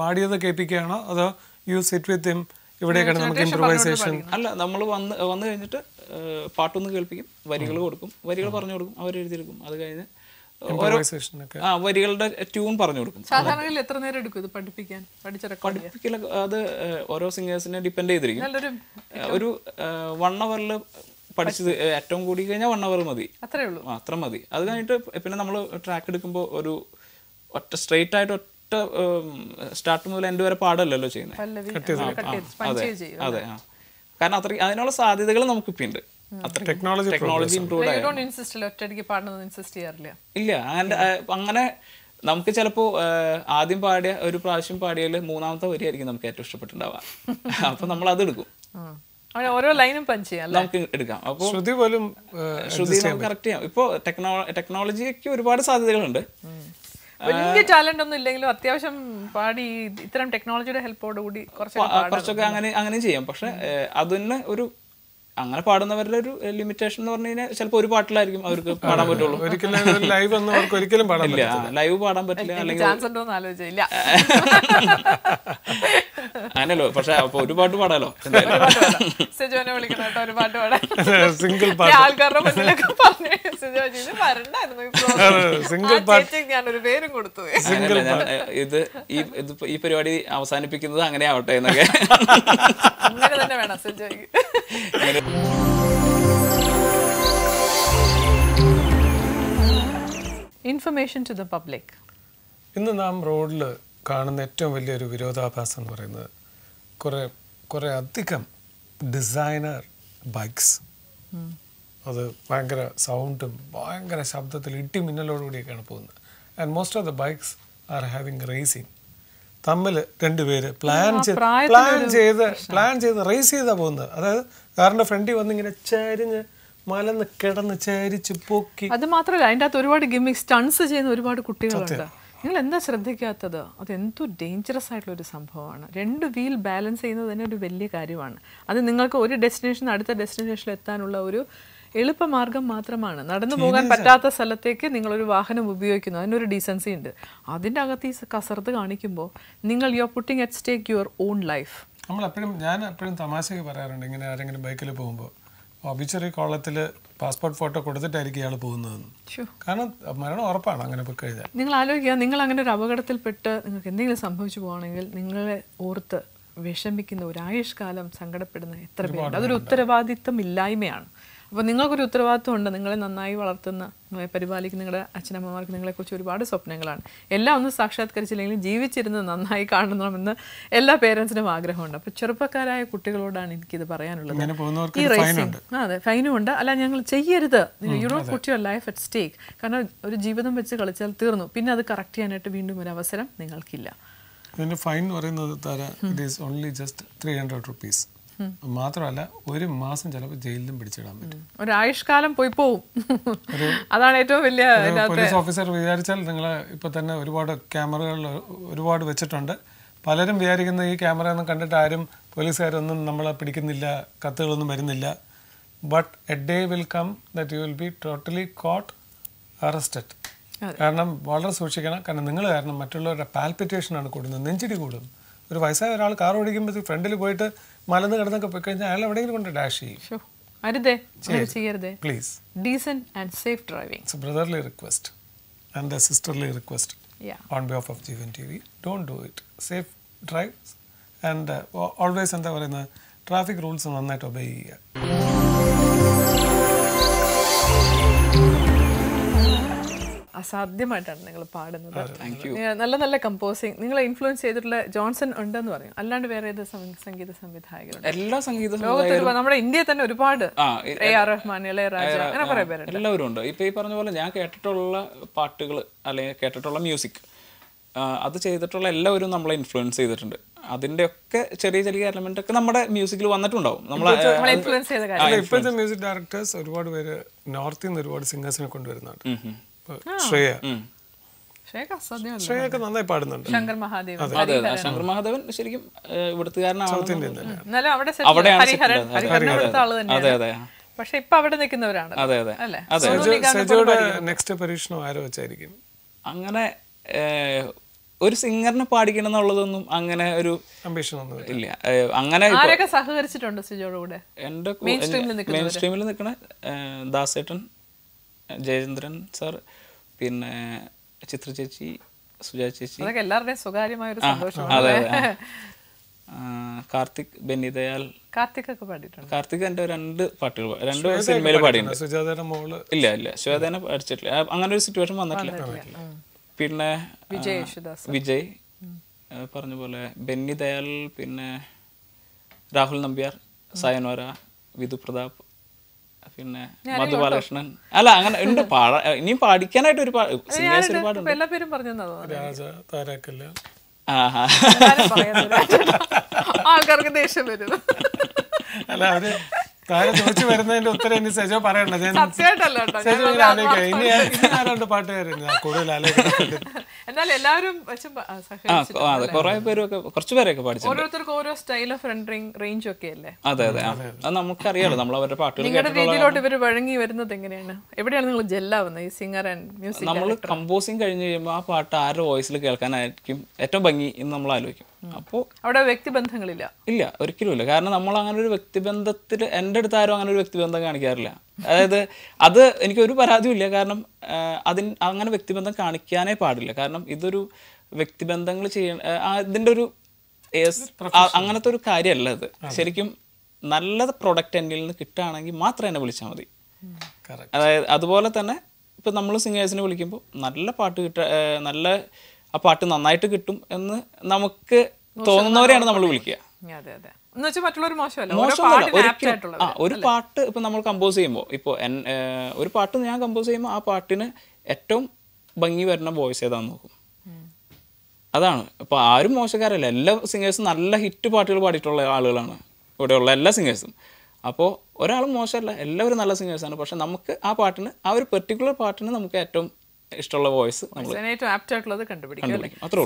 പാടിയത് കേൾപ്പിക്കുകയാണോ അതോ യു സിറ്റ് വിത്ത് ഹിം? ഇവിടെയൊക്കെയാണ് നമുക്ക് ഇംപ്രൂവൈസേഷൻ. അല്ല, നമ്മൾ വന്ന് വന്നു കഴിഞ്ഞിട്ട് പാട്ടൊന്ന് കേൾപ്പിക്കും, വരികൾ കൊടുക്കും, വരികൾ പറഞ്ഞു കൊടുക്കും, അവർ എഴുതിയെടുക്കും. അത് കഴിഞ്ഞ് വരികളുടെ ട്യൂൺ പറഞ്ഞു കൊടുക്കും. പഠിപ്പിക്കൽ അത് ഓരോ സിംഗേഴ്സിനെ ഡിപ്പെൻഡ് ചെയ്തിരിക്കും. ഒരു വൺ അവറിൽ പഠിച്ചത് ഏറ്റവും കൂടി കഴിഞ്ഞാൽ വൺ അവർ മതി, അത്രേ ഉള്ളൂ, അത്ര മതി. അത് കഴിഞ്ഞിട്ട് പിന്നെ നമ്മൾ ട്രാക്ക് എടുക്കുമ്പോൾ ഒരു ഒറ്റ സ്ട്രെയിറ്റ് ആയിട്ട് ഒറ്റ സ്റ്റാർട്ട് മുതൽ എൻ്റെ വരെ പാടല്ലല്ലോ ചെയ്യുന്നത്. അതെ, കാരണം അത്ര അതിനുള്ള സാധ്യതകൾ നമുക്കിപ്പുണ്ട്. ടെക്നോളജി ടെക്നോളജി ഇംപ്രൂവ് ഇല്ല അങ്ങനെ. നമുക്ക് ചിലപ്പോൾ ആദ്യം പാടിയ ഒരു പ്രാവശ്യം പാടിയാൽ മൂന്നാമത്തെ വരിയായിരിക്കും നമുക്ക് ഏറ്റവും ഇഷ്ടപ്പെട്ടുണ്ടാവാം. അപ്പൊ നമ്മൾ അത് എടുക്കും, ഓരോ ലൈനും പഞ്ച് ചെയ്യാം, നമുക്ക് എടുക്കാം. അപ്പോൾ ശ്രുതി പോലും ശ്രുതി നമുക്ക് കറക്റ്റ് ചെയ്യാം. ഇപ്പോൾ ടെക്നോ ടെക്നോളജിക്ക് ഒരുപാട് സാധ്യതകളുണ്ട്. വലിയ ടാലന്റ് ഒന്നും ഇല്ലെങ്കിലും അത്യാവശ്യം പാടി ഇത്തരം ടെക്നോളജിയുടെ ഹെൽപ്പോടുകൂടി കുറച്ചൊക്കെ അങ്ങനെ അങ്ങനെ ചെയ്യാം. പക്ഷെ അതിന് ഒരു അങ്ങനെ പാടുന്നവരുടെ ഒരു ലിമിറ്റേഷൻ എന്ന് പറഞ്ഞു കഴിഞ്ഞാൽ ചിലപ്പോൾ ഒരു പാട്ടിലായിരിക്കും അവർക്ക് പാടാൻ പറ്റുള്ളൂ. ലൈവ് പാടാൻ പറ്റില്ല, അല്ലെങ്കിൽ അങ്ങനല്ലോ. പക്ഷെ അപ്പൊ ഒരു പാട്ട് പാടാലോ, സെജോനെ വിളിക്കണം കേട്ടോ, ഒരു പാട്ട് പാടാൻ. സിംഗിൾ പാട്ട് ആൾക്കാരുടെ മുന്നിലൊക്കെ പറഞ്ഞു സെജോ ഇത് വരണ്ടായിരുന്നു, സിംഗിൾ പാട്ട് ഞാൻ ഒരു പേരും കൊടുത്തു. ഇത് ഈ പരിപാടി അവസാനിപ്പിക്കുന്നത് അങ്ങനെ ആവട്ടെ എന്നൊക്കെ, അങ്ങനെ തന്നെ വേണം സെജോയ്ക്ക്. Information to the public. ഇന്ന് നാം റോഡിൽ കാണുന്ന ഏറ്റവും വലിയൊരു വിരോധാഭാസം എന്ന് പറയുന്നത് കുറേ കുറേ അധികം ഡിസൈനർ ബൈക്സ്, അത് ഭയങ്കര സൗണ്ടും ഭയങ്കര ശബ്ദത്തിൽ ഇട്ടി മിന്നലോടുകൂടിയൊക്കെയാണ് പോകുന്നത്. and most of the bikes are having racing. തമ്മിൽ രണ്ടുപേര് പ്ലാൻ പ്ലാൻ ചെയ്ത് പ്ലാൻ ചെയ്ത് റേസ് ചെയ്താ പോകുന്നത്. അതായത് കാറിന്റെ ഫ്രണ്ടിൽ വന്ന് ഇങ്ങനെ ചരിഞ്ഞ് മലന്ന് കിടന്ന് ചരിച്ച് പൊക്കി. അത് മാത്രമല്ല അതിൻ്റെ അകത്ത് ഒരുപാട് ഗിമിക്സ് സ്റ്റൺസ് ചെയ്യുന്ന ഒരുപാട് കുട്ടികളുണ്ട്. നിങ്ങൾ എന്താ ശ്രദ്ധിക്കാത്തത്? അതെന്തോ ഡേഞ്ചറസ് ആയിട്ടുള്ള ഒരു സംഭവമാണ്. രണ്ട് വീൽ ബാലൻസ് ചെയ്യുന്നത് തന്നെ ഒരു വലിയ കാര്യമാണ്. അത് നിങ്ങൾക്ക് ഒരു ഡെസ്റ്റിനേഷൻ അടുത്ത ഡെസ്റ്റിനേഷനിൽ എത്താനുള്ള ഒരു എളുപ്പമാർഗം മാത്രമാണ്. നടന്നു പോകാൻ പറ്റാത്ത സ്ഥലത്തേക്ക് നിങ്ങളൊരു വാഹനം ഉപയോഗിക്കുന്നു, അതിനൊരു ഡീസൻസി ഉണ്ട്. അതിൻ്റെ അകത്ത് ഈ കസർത്ത് കാണിക്കുമ്പോൾ നിങ്ങൾ you are putting at stake your own life. നമ്മൾ എപ്പോഴും ഞാൻ എപ്പോഴും തമാശയ്ക്ക് പറയാറുണ്ട്, ഇങ്ങനെ ആരെങ്കിലും ബൈക്കിൽ പോകുമ്പോൾ ഒബിച്ചറി കോളത്തിൽ പാസ്പോർട്ട് ഫോട്ടോ കൊടുത്തിട്ടായിരിക്കും ഇയാൾ പോകുന്നതെന്ന്. കാരണം മരണം ഉറപ്പാണ് അങ്ങനെ പോയി കഴിഞ്ഞാൽ. നിങ്ങൾ ആലോചിക്കുക, നിങ്ങൾ അങ്ങനെ ഒരു അപകടത്തിൽപ്പെട്ട് നിങ്ങൾക്ക് എന്തെങ്കിലും സംഭവിച്ചു പോകണമെങ്കിൽ നിങ്ങളെ ഓർത്ത് വിഷമിക്കുന്ന ഒരു ആയുഷ്കാലം സങ്കടപ്പെടുന്ന എത്ര പേരുണ്ട്. അതൊരു ഉത്തരവാദിത്വം ഇല്ലായ്മയാണ്. അപ്പോൾ നിങ്ങൾക്കൊരു ഉത്തരവാദിത്വം ഉണ്ട്. നിങ്ങളെ നന്നായി വളർത്തുന്ന, നിങ്ങളെ പരിപാലിക്കുന്ന നിങ്ങളുടെ അച്ഛനമ്മമാർക്ക് നിങ്ങളെക്കുറിച്ച് ഒരുപാട് സ്വപ്നങ്ങളാണ്. എല്ലാം ഒന്നും സാക്ഷാത്കരിച്ചില്ലെങ്കിലും ജീവിച്ചിരുന്ന് നന്നായി കാണണമെന്ന് എല്ലാ പേരൻസിനും ആഗ്രഹമുണ്ട്. അപ്പോൾ ചെറുപ്പക്കാരായ കുട്ടികളോടാണ് എനിക്കിത് പറയാനുള്ളത്. ഈ റേസിംഗ്, അതെ, ഫൈനും ഉണ്ട്. അല്ല, ഞങ്ങൾ ചെയ്യരുത്. You don't put your life at stake. കാരണം ഒരു ജീവിതം വെച്ച് കളിച്ചാൽ തീർന്നു, പിന്നെ അത് കറക്റ്റ് ചെയ്യാനായിട്ട് വീണ്ടും ഒരു അവസരം നിങ്ങൾക്കില്ല. ഇതിൻ്റെ ഫൈൻ എന്ന് പറയുന്നത് it is only just three hundred rupees മാത്രമല്ല ഒരു മാസം ചിലപ്പോൾ ജയിലിലും പിടിച്ചിടാൻ പറ്റും. ഒരു ആയുഷ്കാലം പോയി പോവും. അതാണ് ഏറ്റവും വലിയ. പോലീസ് ഓഫീസർ വിചാരിച്ചാൽ നിങ്ങളെ ഇപ്പം തന്നെ ഒരുപാട് ക്യാമറകൾ ഒരുപാട് വെച്ചിട്ടുണ്ട്. പലരും വിചാരിക്കുന്ന ഈ ക്യാമറ ഒന്നും കണ്ടിട്ട് ആരും പോലീസുകാരൊന്നും നമ്മളെ പിടിക്കുന്നില്ല, കത്തുകളൊന്നും വരുന്നില്ല. But a day will come that you will be totally caught arrested. കാരണം വളരെ സൂക്ഷിക്കണം. കാരണം നിങ്ങൾ കാരണം മറ്റുള്ളവരുടെ പാൽപിറ്റേഷനാണ് കൂടുന്നത്, നെഞ്ചിടി കൂടും. ഒരു വയസ്സായ ഒരാൾ കാർ ഓടിക്കുമ്പോഴത്തേക്ക് ഫ്രണ്ടിൽ പോയിട്ട് മലന്ന് കിടന്നൊക്കെ പോയി കഴിഞ്ഞാൽ അയാൾ എവിടെയെങ്കിലും കൊണ്ട് ഡാഷ് ചെയ്യും. അരുതേ, ചെയ്യരുതേ. Please decent and safe driving. It's a brotherly request and a sisterly request on behalf of Jeevan T V. Don't do it. Safe drive and always എന്താ പറയുന്നത്, ട്രാഫിക് റൂൾസ് നന്നായിട്ട് ഒബേ ചെയ്യുക. അസാധ്യമായിട്ടാണ് നിങ്ങൾ പാടുന്നത്. നല്ല നല്ല കമ്പോസിങ് നിങ്ങളെ ഇൻഫ്ലുവൻസ് ചെയ്തിട്ടുള്ള ജോൺസൺ ഉണ്ടെന്ന് പറയും. അല്ലാണ്ട് വേറെ ഏത് സംഗീത സംവിധായകരുണ്ട്? എല്ലാ സംഗീത ലോകത്ത് നമ്മുടെ ഇന്ത്യയിൽ തന്നെ ഒരുപാട് എ ആർ റഹ്മാൻ, ഇളയരാജ, അങ്ങനെ കുറെ പേരുണ്ട്, എല്ലാവരും ഉണ്ട്. ഇപ്പൊ ഈ പറഞ്ഞ പോലെ ഞാൻ കേട്ടിട്ടുള്ള പാട്ടുകൾ അല്ലെങ്കിൽ കേട്ടിട്ടുള്ള മ്യൂസിക് അത് ചെയ്തിട്ടുള്ള എല്ലാവരും നമ്മളെ ഇൻഫ്ലുവൻസ് ചെയ്തിട്ടുണ്ട്. അതിന്റെ ഒക്കെ ചെറിയ ചെറിയ എലമെന്റ് ഒക്കെ നമ്മുടെ മ്യൂസിക്കിൽ വന്നിട്ടുണ്ടാവും. ഇപ്പോഴത്തെ മ്യൂസിക് ഡയറക്ടേഴ്സ് ഒരുപാട് പേര് നോർത്തിൽ നിന്ന് ഒരുപാട് സിംഗേഴ്സിനെ കൊണ്ടുവരുന്നുണ്ട്. ശ്രേയ ശ്രേയൊക്കെ നന്നായി പാടുന്നുണ്ട്. ശങ്കർ മഹാദേവൻ, അതെ അതെ, ശങ്കർ മഹാദേവൻ ശരിക്കും ഇവിടുത്തുകാരനാണ്. അതെ അതെ, പക്ഷെ ഇപ്പൊ അവിടെ നിൽക്കുന്നവരാണ്. അതെ അതെ അതെ. അങ്ങനെ ഒരു സിംഗറിനെ പാടിക്കണം എന്നുള്ളതൊന്നും അങ്ങനെ ഒരു അംബിഷൻ ഒന്നും ഇല്ല. അങ്ങനെ ആരെയൊക്കെ സഹകരിച്ചിട്ടുണ്ട് സെജോയുടെ കൂടെ? എന്റെ മെയിൻ സ്ട്രീമിൽ നിൽക്കണ ദാസേട്ടൻ, ജയചന്ദ്രൻ സാർ, പിന്നെ ചിത്ര ചേച്ചി, സുജാ ചേച്ചി, അതൊക്കെ എല്ലാവരുടെയും സ്വകാര്യമായൊരു സന്തോഷമാണ്. അതെ അതെ. കാർത്തിക്, ബെന്നി ദയാൽ, കാർത്തിക് ഒക്കെ പാടിയിട്ടുണ്ട്. കാർത്തിക് എൻ്റെ രണ്ട് പാട്ടുകൾ രണ്ട് സിനിമയിൽ പാടിയിട്ടുണ്ട്. സുജാതയുടെ മോള് ഇല്ല ഇല്ല സുജാതേനെ പഠിച്ചിട്ടില്ല. അങ്ങനെ ഒരു സിറ്റുവേഷൻ വന്നിട്ടില്ല. പിന്നെ വിജയ് യേശുദാസ്, വിജയ് പറഞ്ഞ പോലെ ബെന്നി ദയാൽ, പിന്നെ രാഹുൽ നമ്പ്യാർ, സായനോര, വിധു പ്രതാപ്, പിന്നെ മധു ബാലകൃഷ്ണൻ. അല്ല, അങ്ങനെ ഉണ്ട്. പാടാ ഇനിയും പാടിക്കാനായിട്ട് ഒരു ആൾക്കാർക്ക് ദേഷ്യം വരും. അല്ല, അവര് താരം ചോദിച്ചു വരുന്നതിന്റെ ഉത്തരം ഇനി സെജോ പറയണ്ട. ആരാണ്ട് പാട്ടുകാരുണ്ട് കൂടുതൽ ആലോചിക്കുന്നത്. എന്നാലും എല്ലാവരും കുറെ പേരൊക്കെ കുറച്ച് പേരൊക്കെ പഠിച്ചു. ഓരോരുത്തർക്കും ഓരോ സ്റ്റൈൽ ഓഫ് റെൻഡറിംഗ് റേഞ്ച് ഒക്കെ അല്ലേ? അതെ അതെ, അത് നമുക്കറിയാലോ. നമ്മൾ അവരുടെ പാട്ടുകൾ നിങ്ങളുടെ രീതിയിലോട്ട് ഇവർ വഴങ്ങി വരുന്നത് എങ്ങനെയാണ്? എവിടെയാണ് നിങ്ങൾ ജെല്ലാവുന്നത് ഈ സിംഗർ ആൻഡ് മ്യൂസിക്? നമ്മൾ കമ്പോസിങ് കഴിഞ്ഞ് കഴിയുമ്പോൾ ആ പാട്ട് ആരുടെ വോയിസിൽ കേൾക്കാനായിരിക്കും ഏറ്റവും ഭംഗി എന്ന് നമ്മൾ ആലോചിക്കും. അപ്പോൾ അവിടെ വ്യക്തിബന്ധങ്ങളില്ല, ഇല്ല, ഒരിക്കലും ഇല്ല. കാരണം നമ്മൾ അങ്ങനെ ഒരു വ്യക്തിബന്ധത്തിൽ എൻ്റെ അടുത്ത് ആരും അങ്ങനെ ഒരു വ്യക്തിബന്ധം കാണിക്കാറില്ല. അതായത് അത് എനിക്കൊരു പരാതിയും ഇല്ല. കാരണം അതിന് അങ്ങനെ വ്യക്തിബന്ധം കാണിക്കാനേ പാടില്ല. കാരണം ഇതൊരു വ്യക്തിബന്ധങ്ങൾ ചെയ്യ ഇതിൻ്റെ ഒരു അങ്ങനത്തെ ഒരു കാര്യമല്ല. ഇത് ശരിക്കും നല്ല പ്രൊഡക്റ്റ് എൻ്റെ നിന്ന് കിട്ടുകയാണെങ്കിൽ മാത്രം എന്നെ വിളിച്ചാൽ മതി. അതായത് അതുപോലെ തന്നെ ഇപ്പം നമ്മൾ സിംഗേഴ്സിനെ വിളിക്കുമ്പോൾ നല്ല പാട്ട് കിട്ട നല്ല ആ പാട്ട് നന്നായിട്ട് കിട്ടും എന്ന് നമുക്ക് തോന്നുന്നവരെയാണ് നമ്മൾ വിളിക്കുക. ഒരു പാട്ട് ഇപ്പൊ നമ്മൾ കമ്പോസ് ചെയ്യുമ്പോൾ, ഇപ്പോൾ ഒരു പാട്ട് ഞാൻ കമ്പോസ് ചെയ്യുമ്പോൾ ആ പാട്ടിന് ഏറ്റവും ഭംഗി വരുന്ന വോയിസ് ഏതാണെന്ന് നോക്കും. അതാണ്. അപ്പോൾ ആരും മോശക്കാരല്ല, എല്ലാ സിംഗേഴ്സും നല്ല ഹിറ്റ് പാട്ടുകൾ പാടിയിട്ടുള്ള ആളുകളാണ് ഇവിടെയുള്ള എല്ലാ സിംഗേഴ്സും. അപ്പോൾ ഒരാളും മോശമല്ല, എല്ലാവരും നല്ല സിംഗേഴ്സാണ്. പക്ഷെ നമുക്ക് ആ പാട്ടിന്, ആ ഒരു പെർട്ടിക്കുലർ പാട്ടിന് നമുക്ക് ഏറ്റവും ഇഷ്ടമുള്ള വോയിസ് ഏറ്റവും ആപ്റ്റ് ആയിട്ടുള്ളത് കണ്ടുപിടിക്കും.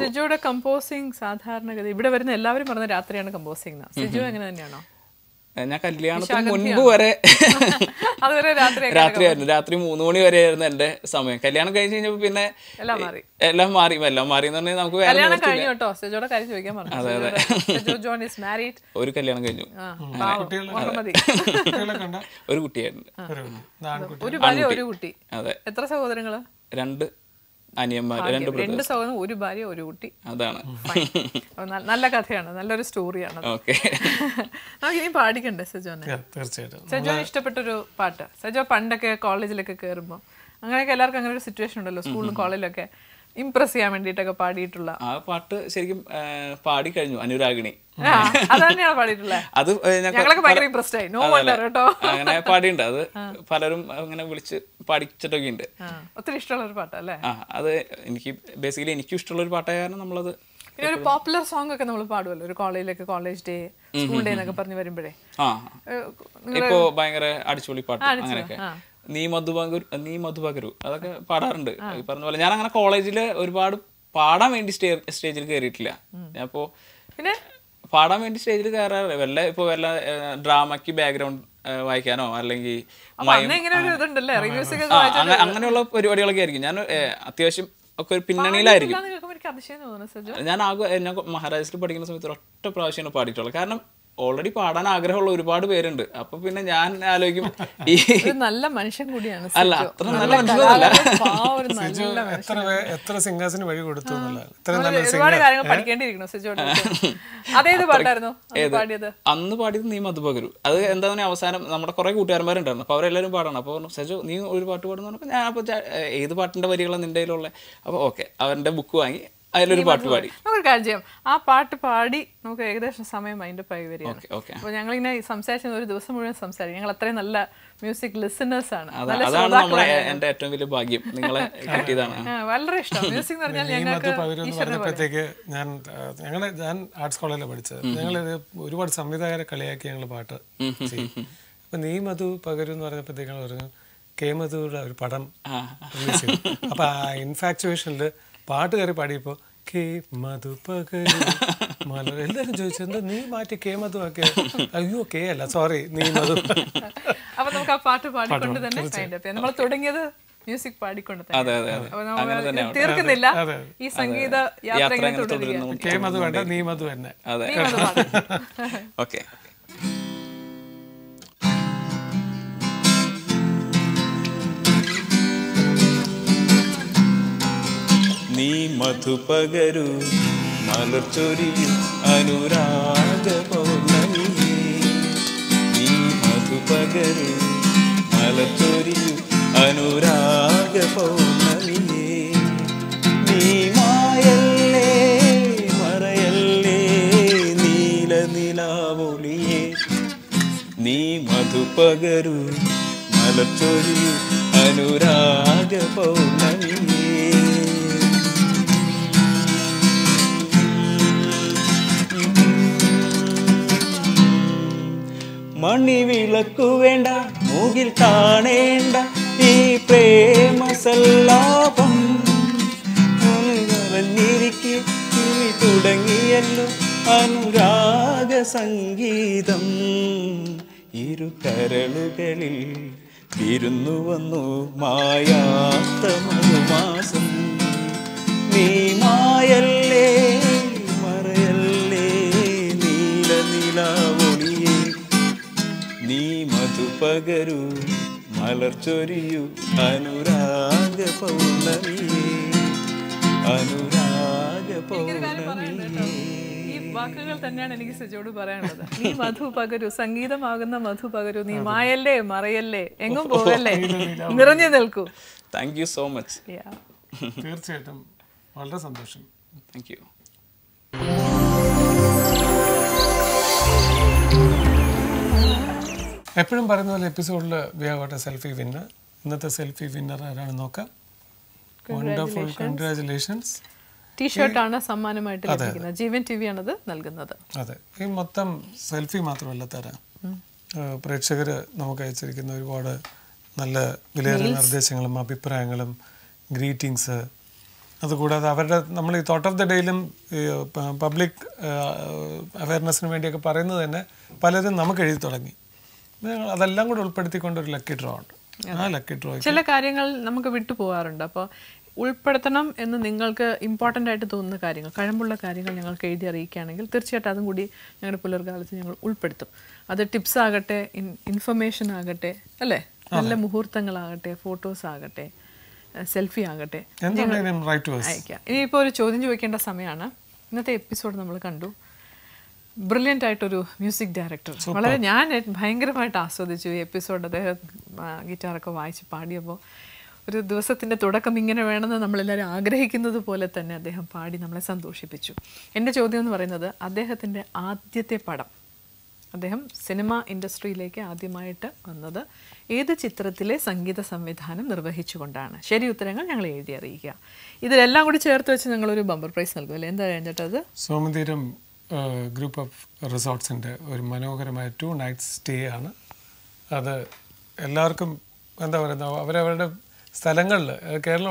സിജോയുടെ കമ്പോസിംഗ് സാധാരണഗതി ഇവിടെ വരുന്ന എല്ലാവരും പറഞ്ഞ രാത്രിയാണ് കമ്പോസിംഗ്. സിജോ അങ്ങനെ തന്നെയാണോ? ഞാൻ കല്യാണത്തിന് മുൻപ് വരെ രാത്രിയായിരുന്നു. രാത്രി മൂന്ന് മണി വരെ ആയിരുന്നു എന്റെ സമയം. കല്യാണം കഴിഞ്ഞ് കഴിഞ്ഞപ്പോൾ പിന്നെ എല്ലാം മാറി എല്ലാം മാറി എല്ലാം മാറി എന്ന് പറഞ്ഞാൽ നമുക്ക് കല്യാണം കഴിഞ്ഞു കേട്ടോ. സിജോയുടെ കാര്യം ചോദിക്കാൻ പറഞ്ഞു. അതെ അതെ, സിജോ ജോൺ ഈസ് മാരീഡ്. ഒരു കല്യാണം കഴിഞ്ഞു, ഒരു കുട്ടിയായിരുന്നു, ഒരു കുട്ടി. അതെ. എത്ര സഹോദരങ്ങള്? രണ്ട് അനിയന്മാര്, രണ്ട് രണ്ട് സഹോദരൻ, ഒരു ഭാര്യ, ഒരു കുട്ടി. അതാണ്. നല്ല കഥയാണ്, നല്ലൊരു സ്റ്റോറിയാണ്. ഇനി പാടിക്കണ്ടേ സജോനെ? തീർച്ചയായിട്ടും. സജോന് ഇഷ്ടപ്പെട്ടൊരു പാട്ട്? സജോ പണ്ടൊക്കെ കോളേജിലൊക്കെ കയറുമ്പോൾ അങ്ങനെയൊക്കെ എല്ലാവർക്കും അങ്ങനെ ഒരു സിറ്റുവേഷൻ ഉണ്ടല്ലോ, സ്കൂളിലും കോളേജിലൊക്കെ ഇംപ്രസ് ചെയ്യാൻ വേണ്ടിട്ടൊക്കെ പാടിയിട്ടുള്ള ആ പാട്ട് ശരിക്കും പാടി കഴിഞ്ഞു. അനുരാഗിണി അതന്നെയാണ് പാടിയിട്ടുള്ളത്. അത് അങ്ങനെ പാടിയിട്ടുണ്ട്. അത് പലരും അങ്ങനെ വിളിച്ച് പാടിച്ചിട്ടൊക്കെ ഉണ്ട്. ഒത്തിരി ഇഷ്ടമുള്ള ഒരു പാട്ടാ അല്ലേ? അത് എനിക്ക് ബേസിക്കലി എനിക്കും ഇഷ്ടമുള്ള ഒരു പാട്ടായ കാരണം നമ്മളത്. പിന്നെ ഒരു പോപ്പുലർ സോങ് ഒക്കെ നമ്മൾ പാടുമല്ലോ ഒരു കോളേജിലൊക്കെ, കോളേജ് ഡേ, സ്കൂൾ ഡേ എന്നൊക്കെ പറഞ്ഞു വരുമ്പോഴേ. ഇപ്പോ ഭയങ്കര അടിച്ചുപൊളി പാട്ട് അങ്ങനെയൊക്കെ നീ മധുബാഗുരു നീ മധുബാഗുരു അതൊക്കെ പാടാറുണ്ട്. ഈ പറഞ്ഞ പോലെ ഞാൻ അങ്ങനെ കോളേജില് ഒരുപാട് പാടാൻ വേണ്ടി സ്റ്റേ സ്റ്റേജിൽ കയറിയിട്ടില്ല. ഞാനിപ്പോ പിന്നെ പാടാൻ വേണ്ടി സ്റ്റേജിൽ കയറാറില്ല. വല്ല ഇപ്പൊ വല്ല ഡ്രാമക്ക് ബാക്ക്ഗ്രൗണ്ട് വായിക്കാനോ അല്ലെങ്കിൽ അങ്ങനെയുള്ള പരിപാടികളൊക്കെ ആയിരിക്കും. ഞാൻ അത്യാവശ്യം ഒക്കെ ഒരു പിന്നണിയിലായിരിക്കും. ഞാൻ ആകെ ഞാൻ മഹാരാഷ്ട്രയിൽ പഠിക്കുന്ന സമയത്ത് ഒരൊറ്റ പ്രാവശ്യമാണ് പാടിയിട്ടുള്ളത്. കാരണം ഓൾറെഡി പാടാൻ ആഗ്രഹമുള്ള ഒരുപാട് പേരുണ്ട്. അപ്പൊ പിന്നെ ഞാൻ ആലോചിക്കും ഈ നല്ല മനുഷ്യൻ കൂടിയാണ്. അല്ല, അത്ര നല്ല മനുഷ്യനല്ല. അന്ന് പാടിയത് നീ മധുപകരു. അത് എന്താ അവസാനം നമ്മുടെ കുറെ കൂട്ടുകാരന്മാരുണ്ടായിരുന്നു. അപ്പൊ അവരെല്ലാരും പാടണം. അപ്പൊ പറഞ്ഞു സജോ നീ ഒരു പാട്ട് പാടുന്ന പറഞ്ഞപ്പോ ഞാൻ അപ്പൊ ഏത് പാട്ടിന്റെ വരികളാണ് നിന്റെ കയ്യിലുള്ള? അപ്പൊ ഓക്കെ, അവന്റെ ബുക്ക് വാങ്ങി അതിലൊരു പാട്ട് പാടി. നമുക്കൊരു കാര്യം ചെയ്യാം, ആ പാട്ട് പാടി നമുക്ക് ഏകദേശം സമയം അതിൻ്റെ പൈ വരികയാണ്. അപ്പോൾ ഞങ്ങളിങ്ങനെ സംസാരിച്ച ഒരു ദിവസം മുഴുവൻ സംസാരിക്കും. ഞങ്ങൾ അത്രയും നല്ല മ്യൂസിക് ലിസണേഴ്സ് ആണ്. എൻ്റെ ഏറ്റവും വലിയ ഭാഗ്യം നിങ്ങളെ കിട്ടിയതാണ്. വളരെ ഇഷ്ടം മ്യൂസിക് എന്ന് പറഞ്ഞാൽ ഞങ്ങൾക്ക്. ഞാൻ ഞങ്ങളെ ഞാൻ ആർട്സ് കോളേജിലാണ് പഠിച്ചത്. ഞങ്ങൾ ഒരുപാട് സംവിധായകരെ കളിയാക്കി ഞങ്ങൾ പാട്ട് ചെയ്യും. അപ്പം നീ മധു പകരും എന്ന് പറഞ്ഞപ്പോഴത്തേക്കാണ് പറഞ്ഞു കെ മധുവിൻ്റെ ഒരു പടം. അപ്പം ആ ഇൻഫാക്ച്വേഷനിൽ പാട്ട് കയറി പാടിയപ്പോൾ കെ മധു പകരു മലർ എല്ലാവരും ചോദിച്ചു എന്താ നീ മാറ്റി കെ മധു ആക്കിയ? അയ്യോ കെ അല്ല, സോറി, നീ മധു. അപ്പൊ നമുക്ക് ആ പാട്ട് പാടിക്കൊണ്ട് തന്നെ നമ്മൾ തുടങ്ങിയത് മ്യൂസിക് പാടിക്കൊണ്ട് തന്നെ തീർക്കുന്നില്ല. ഈ സംഗീത യാത്ര കെ മധു വേണ്ട, നീ മധു തന്നെ. ഓക്കെ. നീ മധു പകരു മലർ ചൊരിയും അനുരാഗ പൗർണമിയേ, നീ മധു പകരു മലർ ചൊരിയും അനുരാഗ പൗർണമിയേ, നീ മായല്ലേ മറയല്ലേ നീല നിലാവൊളിയേ, നീ മധു പകരു മലർ ചൊരിയും അനുരാഗ പൗർണമിയേ. മണി വിളക്കു വേണ്ട മൂകിൽ കാണേണ്ട ഈ പ്രേമസല്ലാപം കരഞ്ഞിരിക്കെ കിളി തുടങ്ങിയല്ലോ അനുരാഗ സംഗീതം. ഇരു കരളുകളിൽ വിരുന്നു വന്നു മായാത്തമനുമാസം. നീ മായല്ലേ മറയല്ലേ നീല നിലാവൊളിയേ, നീ മധു പകരു മലർ ചൊരിയു അനുരാഗ പൗർണമിയേ, അനുരാഗ പൗർണമിയേ. വാക്കുകൾ തന്നെയാണ് എനിക്ക് സജോട് പറയാനുള്ളത്. നീ മധു പകരു, സംഗീതമാകുന്ന മധു പകരു, നീ മായല്ലേ മറയല്ലേ എങ്ങും പോകല്ലേ, നിറഞ്ഞു നിൽക്കൂ. Thank you so much. തീർച്ചയായിട്ടും വളരെ സന്തോഷം. Thank you. എപ്പോഴും പറയുന്ന പോലെ എപ്പിസോഡിൽ we have got a selfie winner. ഇന്നത്തെ സെൽഫി വിന്നർ ആരാണെന്ന് നോക്കാം. Wonderful, congratulations. T-shirt ആണ് സമ്മാനമായിട്ട് ലഭിക്കുന്നത്. ജീവൻ ടിവി ആണ് ഇത് നൽകുന്നത്. അതെ. ഈ മൊത്തം സെൽഫി മാത്രമല്ല തരാം. പ്രേക്ഷകർ നമുക്ക് അയച്ചിരിക്കുന്ന ഒരുപാട് നല്ല വിലയേറിയ നിർദ്ദേശങ്ങളും അഭിപ്രായങ്ങളും ഗ്രീറ്റിംഗ്സ് അതുകൂടാതെ അവരുടെ നമ്മൾ ഈ തോട്ട് ഓഫ് ദ ഡേയിലും പബ്ലിക് അവയർനെസ്സിന് വേണ്ടിയൊക്കെ പറയുന്നത് തന്നെ പലരും നമുക്ക് എഴുതി തുടങ്ങി. അതെല്ലാം കൂടെ ഉൾപ്പെടുത്തിക്കൊണ്ട് ഒരു ലക്കി ഡ്രോ ഉണ്ട്. ആ ലക്കി ഡ്രോ ചില കാര്യങ്ങൾ നമുക്ക് വിട്ടു പോകാറുണ്ട്. അപ്പോൾ ഉൾപ്പെടുത്തണം എന്ന് നിങ്ങൾക്ക് ഇമ്പോർട്ടൻ്റ് ആയിട്ട് തോന്നുന്ന കാര്യങ്ങൾ കഴിവുള്ള കാര്യങ്ങൾ ഞങ്ങൾക്ക് എഴുതി അറിയിക്കുകയാണെങ്കിൽ തീർച്ചയായിട്ടും അതും കൂടി ഞങ്ങളുടെ പുലർകാലത്ത് ഞങ്ങൾ ഉൾപ്പെടുത്തും. അത് ടിപ്സ് ആകട്ടെ, ഇൻഫർമേഷൻ ആകട്ടെ, അല്ലേ, നല്ല മുഹൂർത്തങ്ങളാകട്ടെ, ഫോട്ടോസ് ആകട്ടെ, സെൽഫി ആകട്ടെ അയക്കാം. ഇനിയിപ്പോൾ ഒരു ചോദ്യം ചോദിക്കേണ്ട സമയമാണ്. ഇന്നത്തെ എപ്പിസോഡ് നമ്മൾ കണ്ടു. ബ്രില്യൻ്റ് ആയിട്ടൊരു മ്യൂസിക് ഡയറക്ടർ. വളരെ ഞാൻ ഭയങ്കരമായിട്ട് ആസ്വദിച്ചു ഈ എപ്പിസോഡ്. അദ്ദേഹം ഗിറ്റാറൊക്കെ വായിച്ച് പാടിയപ്പോൾ ഒരു ദിവസത്തിൻ്റെ തുടക്കം ഇങ്ങനെ വേണമെന്ന് നമ്മളെല്ലാവരും ആഗ്രഹിക്കുന്നത് പോലെ തന്നെ അദ്ദേഹം പാടി നമ്മളെ സന്തോഷിപ്പിച്ചു. എൻ്റെ ചോദ്യം എന്ന് പറയുന്നത് അദ്ദേഹത്തിൻ്റെ ആദ്യത്തെ പടം, അദ്ദേഹം സിനിമ ഇൻഡസ്ട്രിയിലേക്ക് ആദ്യമായിട്ട് വന്നത് ഏത് ചിത്രത്തിലെ സംഗീത സംവിധാനം നിർവഹിച്ചുകൊണ്ടാണ്? ശരി ഉത്തരങ്ങൾ ഞങ്ങൾ എഴുതി അറിയിക്കുക. ഇതിലെല്ലാം കൂടി ചേർത്ത് വെച്ച് ഞങ്ങളൊരു ബമ്പർ പ്രൈസ് നൽകും അല്ലേ? എന്താ കഴിഞ്ഞിട്ടത്? സോമതീരം ഗ്രൂപ്പ് ഓഫ് റിസോർട്ട്സിൻ്റെ ഒരു മനോഹരമായ ടു നൈറ്റ് സ്റ്റേ ആണ് അത്. എല്ലാവർക്കും എന്താ പറയുന്നത്, അവരവരുടെ സ്ഥലങ്ങളിൽ കേരള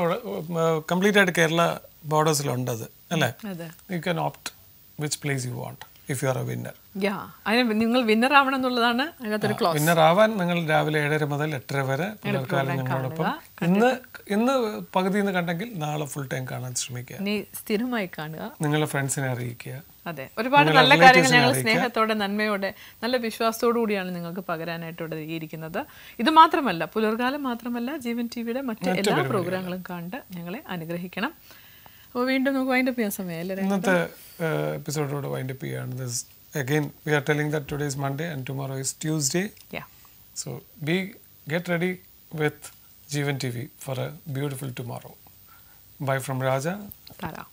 കംപ്ലീറ്റ് ആയിട്ട് കേരള ബോർഡേഴ്സിലുണ്ടത് അല്ലേ? You can opt which place you want if you are a winner. നിങ്ങൾ വിന്നർ ആവണം എന്നുള്ളതാണ്. വിന്നർ ആവാൻ നിങ്ങൾ രാവിലെ ഏഴര മുതൽ എട്ടര വരെ പുലർക്കാലം ഞങ്ങളോടൊപ്പം. ഇന്ന് ഇന്ന് പകുതി നിന്ന് കണ്ടെങ്കിൽ നാളെ ഫുൾ ടൈം കാണാൻ ശ്രമിക്കുക. സ്ഥിരമായി കാണുക. നിങ്ങളുടെ ഫ്രണ്ട്സിനെ അറിയിക്കുക. അതെ, ഒരുപാട് നല്ല കാര്യങ്ങൾ ഞങ്ങൾ സ്നേഹത്തോടെ നന്മയോടെ നല്ല വിശ്വാസത്തോടു കൂടിയാണ് നിങ്ങൾക്ക് പകരാനായിട്ടോടെ ഇരിക്കുന്നത്. ഇത് മാത്രമല്ല, പുലർകാലം മാത്രമല്ല, ജീവൻ ടിവിയുടെ മറ്റ് എല്ലാ പ്രോഗ്രാമുകളും കണ്ട് ഞങ്ങളെ അനുഗ്രഹിക്കണം. അപ്പോൾ വീണ്ടും നമുക്ക് വൈൻഡപ്പ് ചെയ്യാൻ സമയമല്ലേ? ഇന്നത്തെ എപ്പിസോഡോട് വൈൻഡപ്പ് ചെയ്യുകയാണ്. This again we are telling that today is Monday and tomorrow is Tuesday. So be get ready with Jeevan TV for a beautiful tomorrow. Bye from Raja Thara.